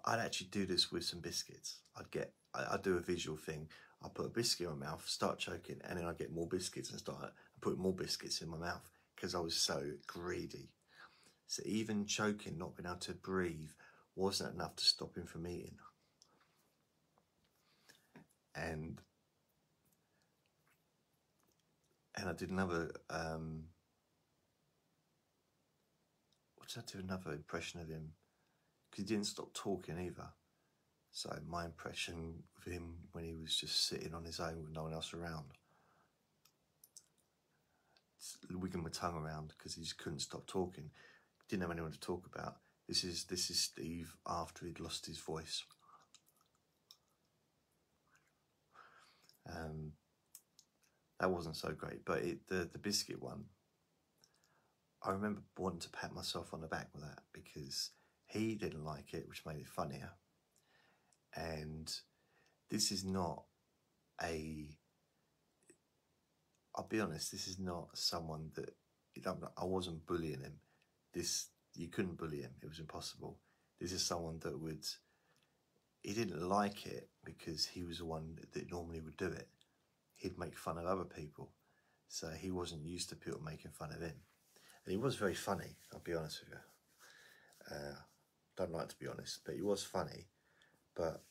I'd actually do this with some biscuits. I'd do a visual thing. I'd put a biscuit in my mouth, start choking, and then I'd get more biscuits and start putting more biscuits in my mouth because I was so greedy. So even choking, not being able to breathe, wasn't enough to stop him from eating. And I did another I just had to do another impression of him, because he didn't stop talking either. So my impression of him when he was just sitting on his own with no one else around, wiggling my tongue around because he just couldn't stop talking. Didn't have anyone to talk about. This is Steve after he'd lost his voice. That wasn't so great, but the biscuit one, I remember wanting to pat myself on the back with that, because he didn't like it, which made it funnier. And this is not a, I'll be honest, this is not someone that, I wasn't bullying him. This, you couldn't bully him, it was impossible. This is someone that would, he didn't like it because he was the one that normally would do it. He'd make fun of other people. So he wasn't used to people making fun of him. And he was very funny, I'll be honest with you. Don't like to be honest, but he was funny. But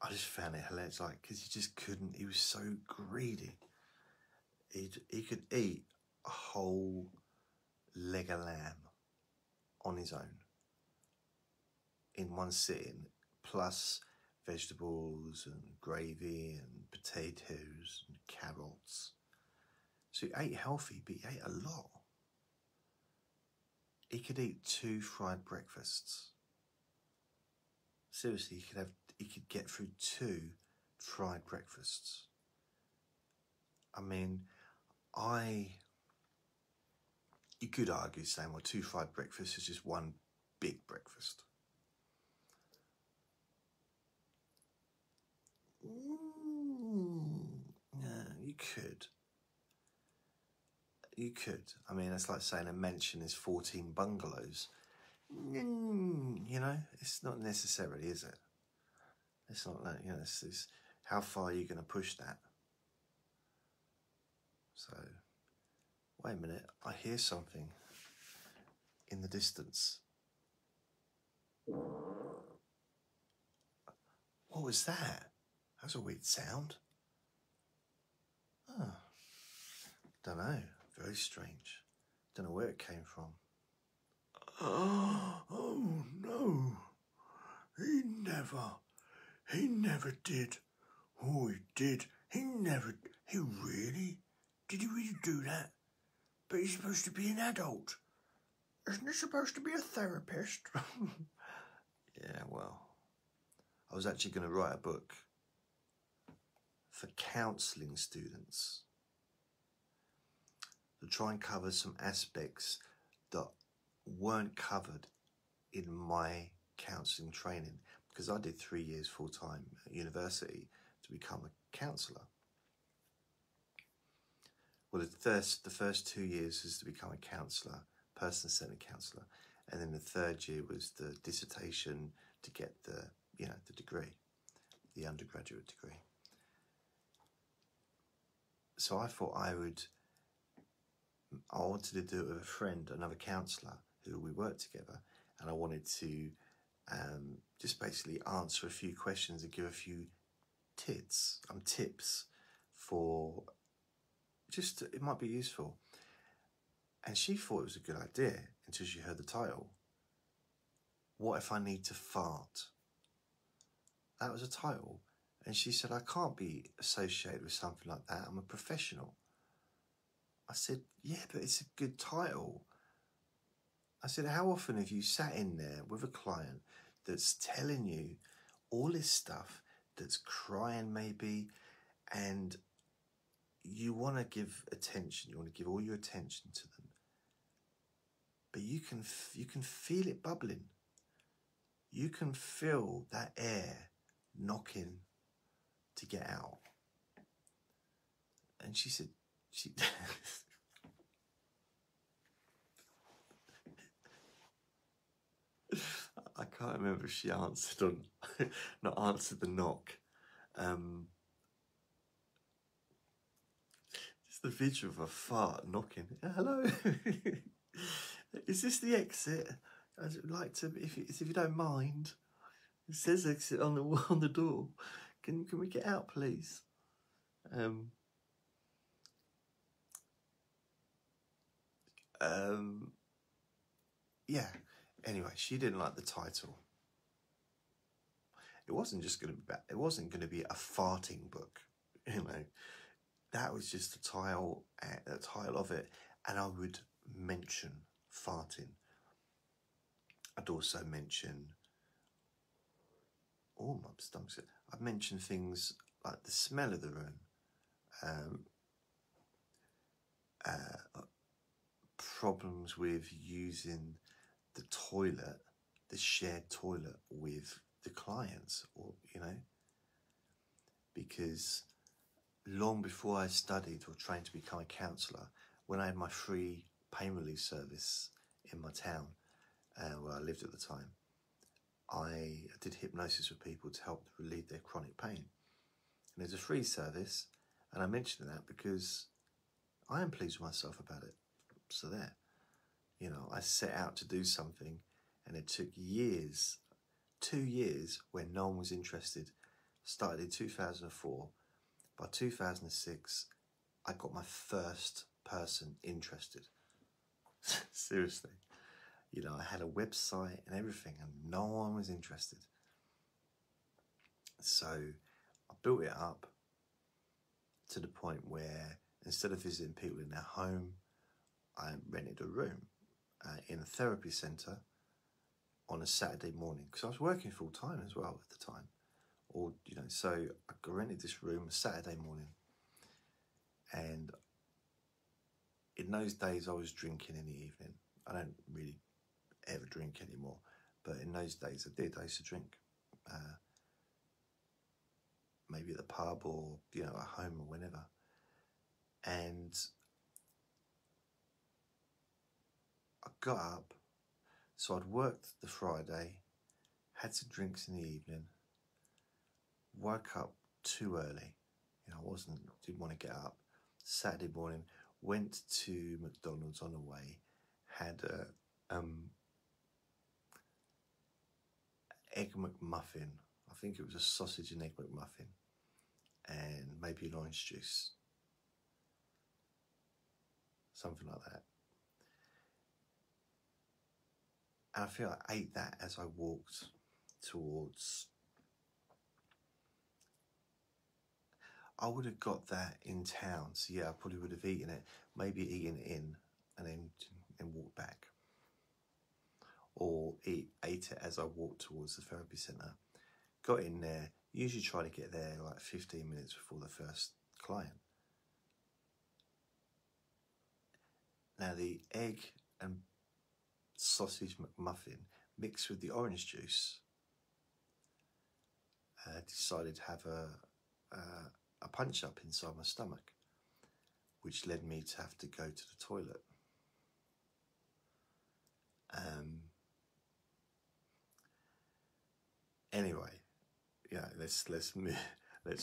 I just found it hilarious, like, because he just couldn't, he was so greedy. He could eat a whole leg of lamb on his own in one sitting, plus vegetables and gravy and potatoes and carrots. So he ate healthy, but he ate a lot. He could eat 2 fried breakfasts. Seriously, he could get through 2 fried breakfasts. I mean, you could argue saying, well, 2 fried breakfasts is just 1 big breakfast. Yeah, you could. You could. I mean, that's like saying a mansion is 14 bungalows. You know, it's not necessarily, is it? It's not like, you know, it's how far are you going to push that? So, wait a minute, I hear something in the distance. What was that? That was a weird sound. Oh, don't know. Very strange. Don't know where it came from. Oh no! He never did. Oh, he did. He really do that? But he's supposed to be an adult. Isn't he supposed to be a therapist? Yeah, well, I was actually going to write a book for counselling students to try and cover some aspects that weren't covered in my counselling training, because I did 3 years full-time at university to become a counsellor. Well, the first 2 years was to become a counsellor, person-centred counsellor, and then the 3rd year was the dissertation to get the, you know, the degree, the undergraduate degree. So I thought I wanted to do it with a friend, another counsellor, who we worked together, and I wanted to just basically answer a few questions and give a few tips for, just, it might be useful. And she thought it was a good idea until she heard the title. What if I need to fart? That was a title. And she said, I can't be associated with something like that. I'm a professional. I said, yeah, but it's a good title. I said, how often have you sat in there with a client that's telling you all this stuff, that's crying maybe, and you want to give attention, you want to give all your attention to them, but you can feel it bubbling. You can feel that air knocking to get out. And she said, I can't remember if she answered or not answered the knock. Just the visual of a fart knocking. Hello, is this the exit? I'd like to, if you don't mind. It says exit on the door. Can we get out, please? Yeah, anyway, she didn't like the title. It wasn't just going to be, it wasn't going to be a farting book, you know. That was just the title of it, and I would mention farting. I'd also mention, oh, my stomach's, I'd mention things like the smell of the room, problems with using the toilet, the shared toilet with the clients, or, you know, because long before I studied or trained to become a counsellor, when I had my free pain relief service in my town, where I lived at the time, I did hypnosis with people to help relieve their chronic pain. And there's a free service, and I mentioned that because I am pleased with myself about it. So there, you know, I set out to do something, and it took years, 2 years, when no one was interested. Started in 2004. By 2006, I got my first person interested. Seriously. You know, I had a website and everything, and no one was interested. So I built it up to the point where, instead of visiting people in their home, I rented a room in a therapy centre on a Saturday morning, because I was working full time as well at the time. Or, you know, so I rented this room a Saturday morning, and in those days I was drinking in the evening. I don't really ever drink anymore, but in those days I did. I used to drink, maybe at the pub, or, you know, at home or whenever. And I got up, so I'd worked the Friday, had some drinks in the evening, woke up too early, you know, didn't want to get up. Saturday morning, went to McDonald's on the way, had a egg McMuffin, I think it was a sausage and egg McMuffin, and maybe an orange juice, something like that. And I feel I ate that as I walked towards. I would have got that in town, so yeah, I probably would have eaten it, maybe eaten it in, and then walked back. Or ate it as I walked towards the therapy centre. Got in there, usually try to get there like 15 minutes before the first client. Now the egg and sausage McMuffin mixed with the orange juice, I decided to have a punch up inside my stomach, which led me to have to go to the toilet. Anyway, yeah, let's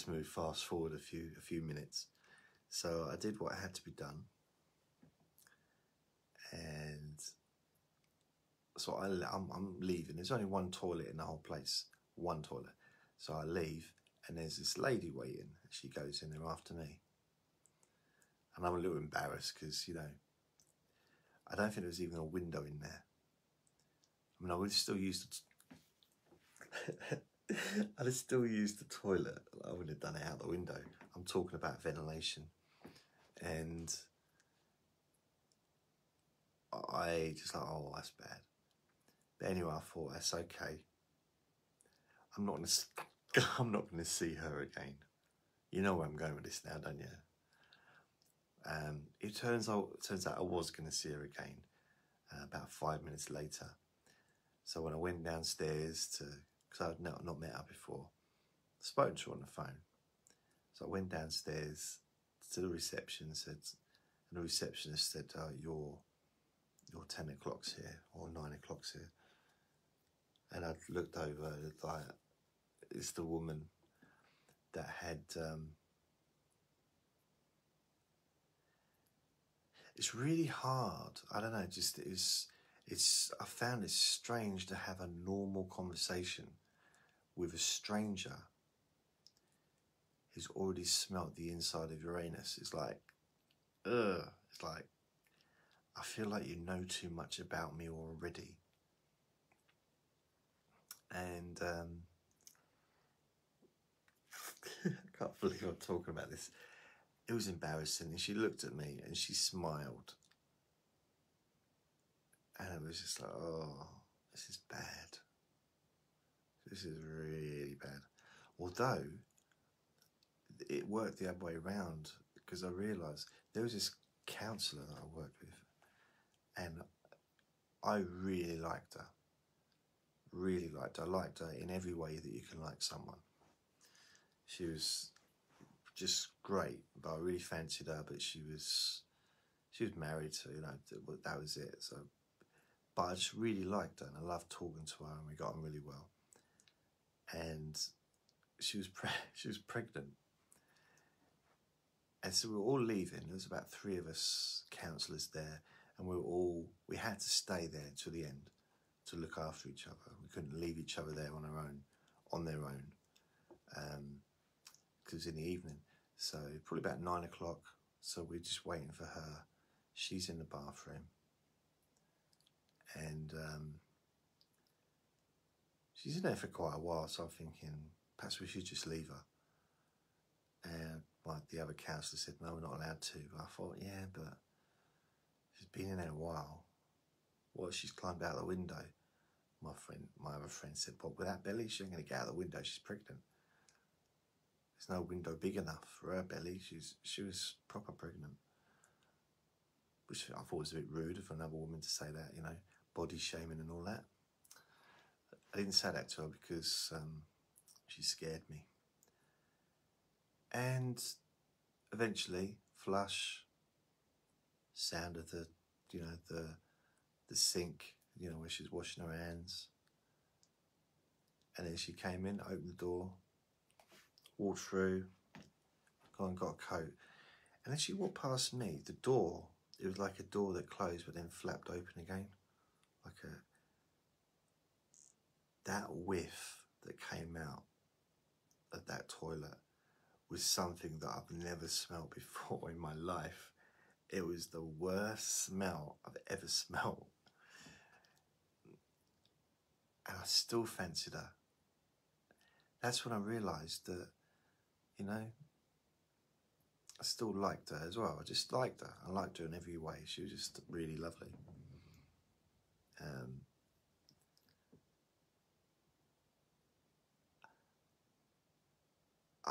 move fast forward a few minutes. So I did what had to be done, and so I'm leaving. There's only one toilet in the whole place, one toilet. So I leave, and there's this lady waiting. She goes in there after me, and I'm a little embarrassed because, you know, I don't think there was even a window in there. I mean, I would still use the I'd have still used the toilet. I wouldn't have done it out the window. I'm talking about ventilation, and I just like, oh, that's bad. But anyway, I thought, that's okay. I'm not gonna see her again. You know where I'm going with this now, don't you? It turns out I was going to see her again about 5 minutes later. So when I went downstairs to, because I'd not met her before, I spoke to her on the phone. So I went downstairs to the reception and said, and the receptionist said, your 10 o'clock's here, or 9 o'clock's here. And I looked over, like, it's the woman that had, it's really hard. I don't know, just I found it strange to have a normal conversation with a stranger who's already smelt the inside of Uranus. It's like, ugh. It's like, I feel like you know too much about me already. And I can't believe I'm talking about this. It was embarrassing, and she looked at me and she smiled. And it was just like, oh, this is bad. This is really bad. Although, it worked the other way around, because I realised there was this counsellor that I worked with, and I really liked her. Really liked her. I liked her in every way that you can like someone. She was just great, but I really fancied her, but she was married, so you know, that was it. So, but I just really liked her, and I loved talking to her, and we got on really well. And she was pregnant, and so we were all leaving. There was about three of us counsellors there, and we had to stay there till the end to look after each other. We couldn't leave each other there on our own, because it was in the evening. So probably about 9 o'clock. So we're just waiting for her. She's in the bathroom, and she's in there for quite a while, so I'm thinking, perhaps we should just leave her. And like the other counsellor said, no, we're not allowed to. But I thought, yeah, but she's been in there a while. Well, she's climbed out the window. My other friend said, but with that belly, she ain't gonna get out the window, she's pregnant. There's no window big enough for her belly. She was proper pregnant. Which I thought was a bit rude of another woman to say that, you know, body shaming and all that. I didn't say that to her because she scared me. And eventually, flush, sound of the, you know, the sink, you know, where she's washing her hands. And then she came in, opened the door, walked through, gone and got a coat. And then she walked past me. The door, it was like a door that closed but then flapped open again, like a... That whiff that came out of that toilet was something that I've never smelled before in my life. It was the worst smell I've ever smelled. And I still fancied her. That's when I realised that, you know, I still liked her as well. I just liked her. I liked her in every way. She was just really lovely.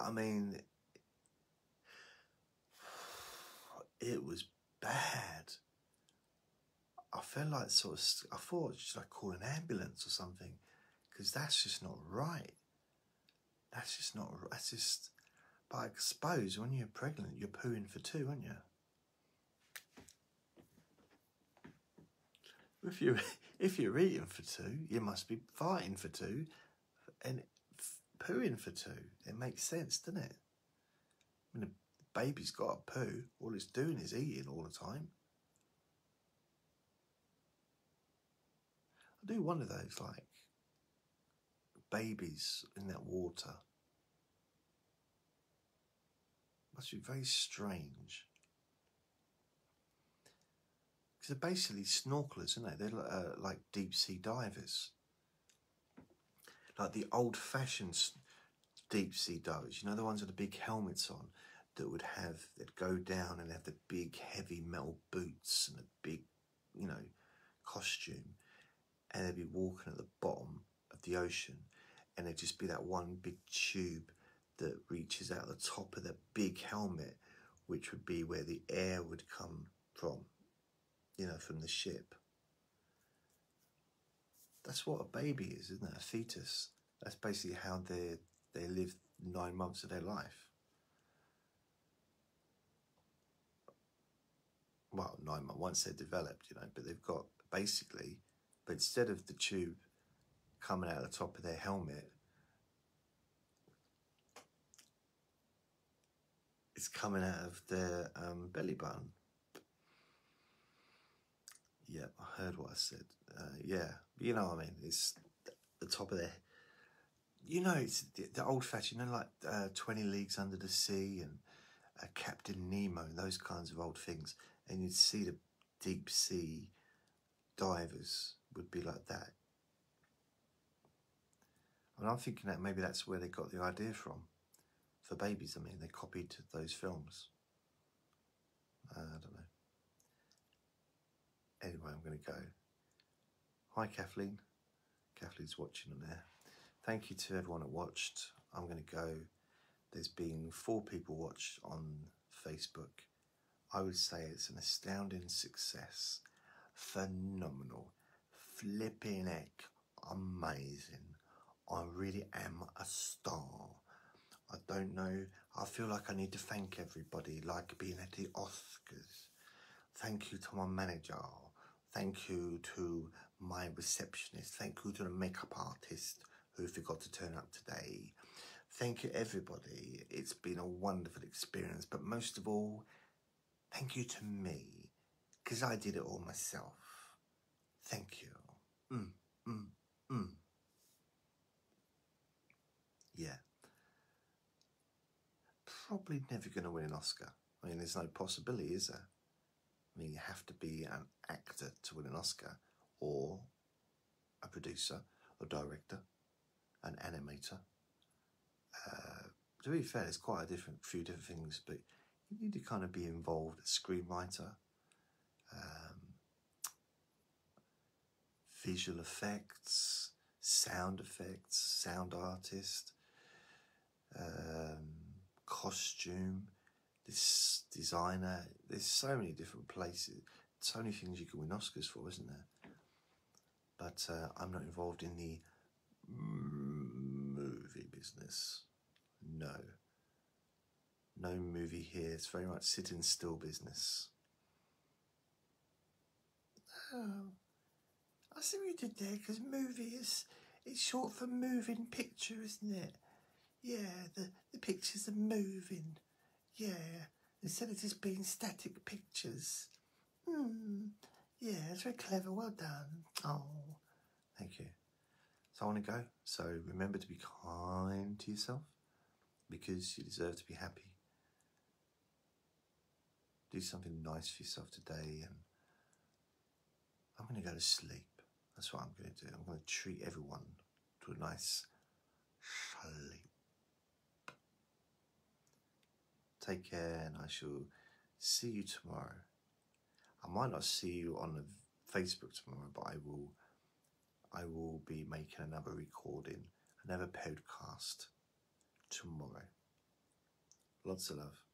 I mean, it was bad. I felt like sort of, I thought, should I call an ambulance or something? Because that's just not right. That's just not, that's just, but I suppose when you're pregnant, you're pooing for two, aren't you? If you're eating for two, you must be farting for two, and pooing for two. It makes sense, doesn't it? When a baby's got a poo, all it's doing is eating all the time. I do wonder though, it's like babies in that water. Must be very strange. Because they're basically snorkelers, aren't they? They're like deep sea divers. Like the old-fashioned deep-sea divers, you know, the ones with the big helmets on, that would have, they'd go down and have the big heavy metal boots and a big, you know, costume, and they'd be walking at the bottom of the ocean, and there'd just be that one big tube that reaches out the top of the big helmet, which would be where the air would come from, you know, from the ship. That's what a baby is, isn't it? A fetus. That's basically how they live 9 months of their life. Well, 9 months, once they're developed, you know, but they've got basically, but instead of the tube coming out of the top of their helmet, it's coming out of their belly button. Yeah, I heard what I said. Yeah, but you know what I mean. It's the top of the... You know, it's the old-fashioned, you know, like 20 Leagues Under the Sea and Captain Nemo, those kinds of old things. And you'd see the deep sea divers would be like that. And I'm thinking that maybe that's where they got the idea from. For babies, I mean, they copied those films. I don't know. Anyway, I'm going to go. Hi, Kathleen. Kathleen's watching on there. Thank you to everyone that watched. I'm going to go. There's been 4 people watched on Facebook. I would say it's an astounding success. Phenomenal. Flipping heck. Amazing. I really am a star. I don't know. I feel like I need to thank everybody, like being at the Oscars. Thank you to my manager. Thank you to my receptionist. Thank you to the makeup artist who forgot to turn up today. Thank you, everybody. It's been a wonderful experience. But most of all, thank you to me, because I did it all myself. Thank you. Yeah. Probably never going to win an Oscar. I mean, there's no possibility, is there? I mean, you have to be an actor to win an Oscar, or a producer, a director, an animator. To be fair, there's quite a few different things, but you need to kind of be involved as a screenwriter, visual effects, sound effects, sound artist, costume, this designer. There's so many different places, so many things you can win Oscars for, isn't there? But I'm not involved in the movie business. No. No movie here. It's very much sitting still business. I see what you did there, because movie is, it's short for moving picture, isn't it? Yeah, the pictures are moving. Yeah, instead of just being static pictures. Yeah, that's very clever. Well done. Oh, thank you. So I want to go. So remember to be kind to yourself, because you deserve to be happy. Do something nice for yourself today, and I'm going to go to sleep. That's what I'm going to do. I'm going to treat everyone to a nice sleep. Take care, and I shall see you tomorrow. I might not see you on Facebook tomorrow, but I will be making another recording, another podcast tomorrow. Lots of love.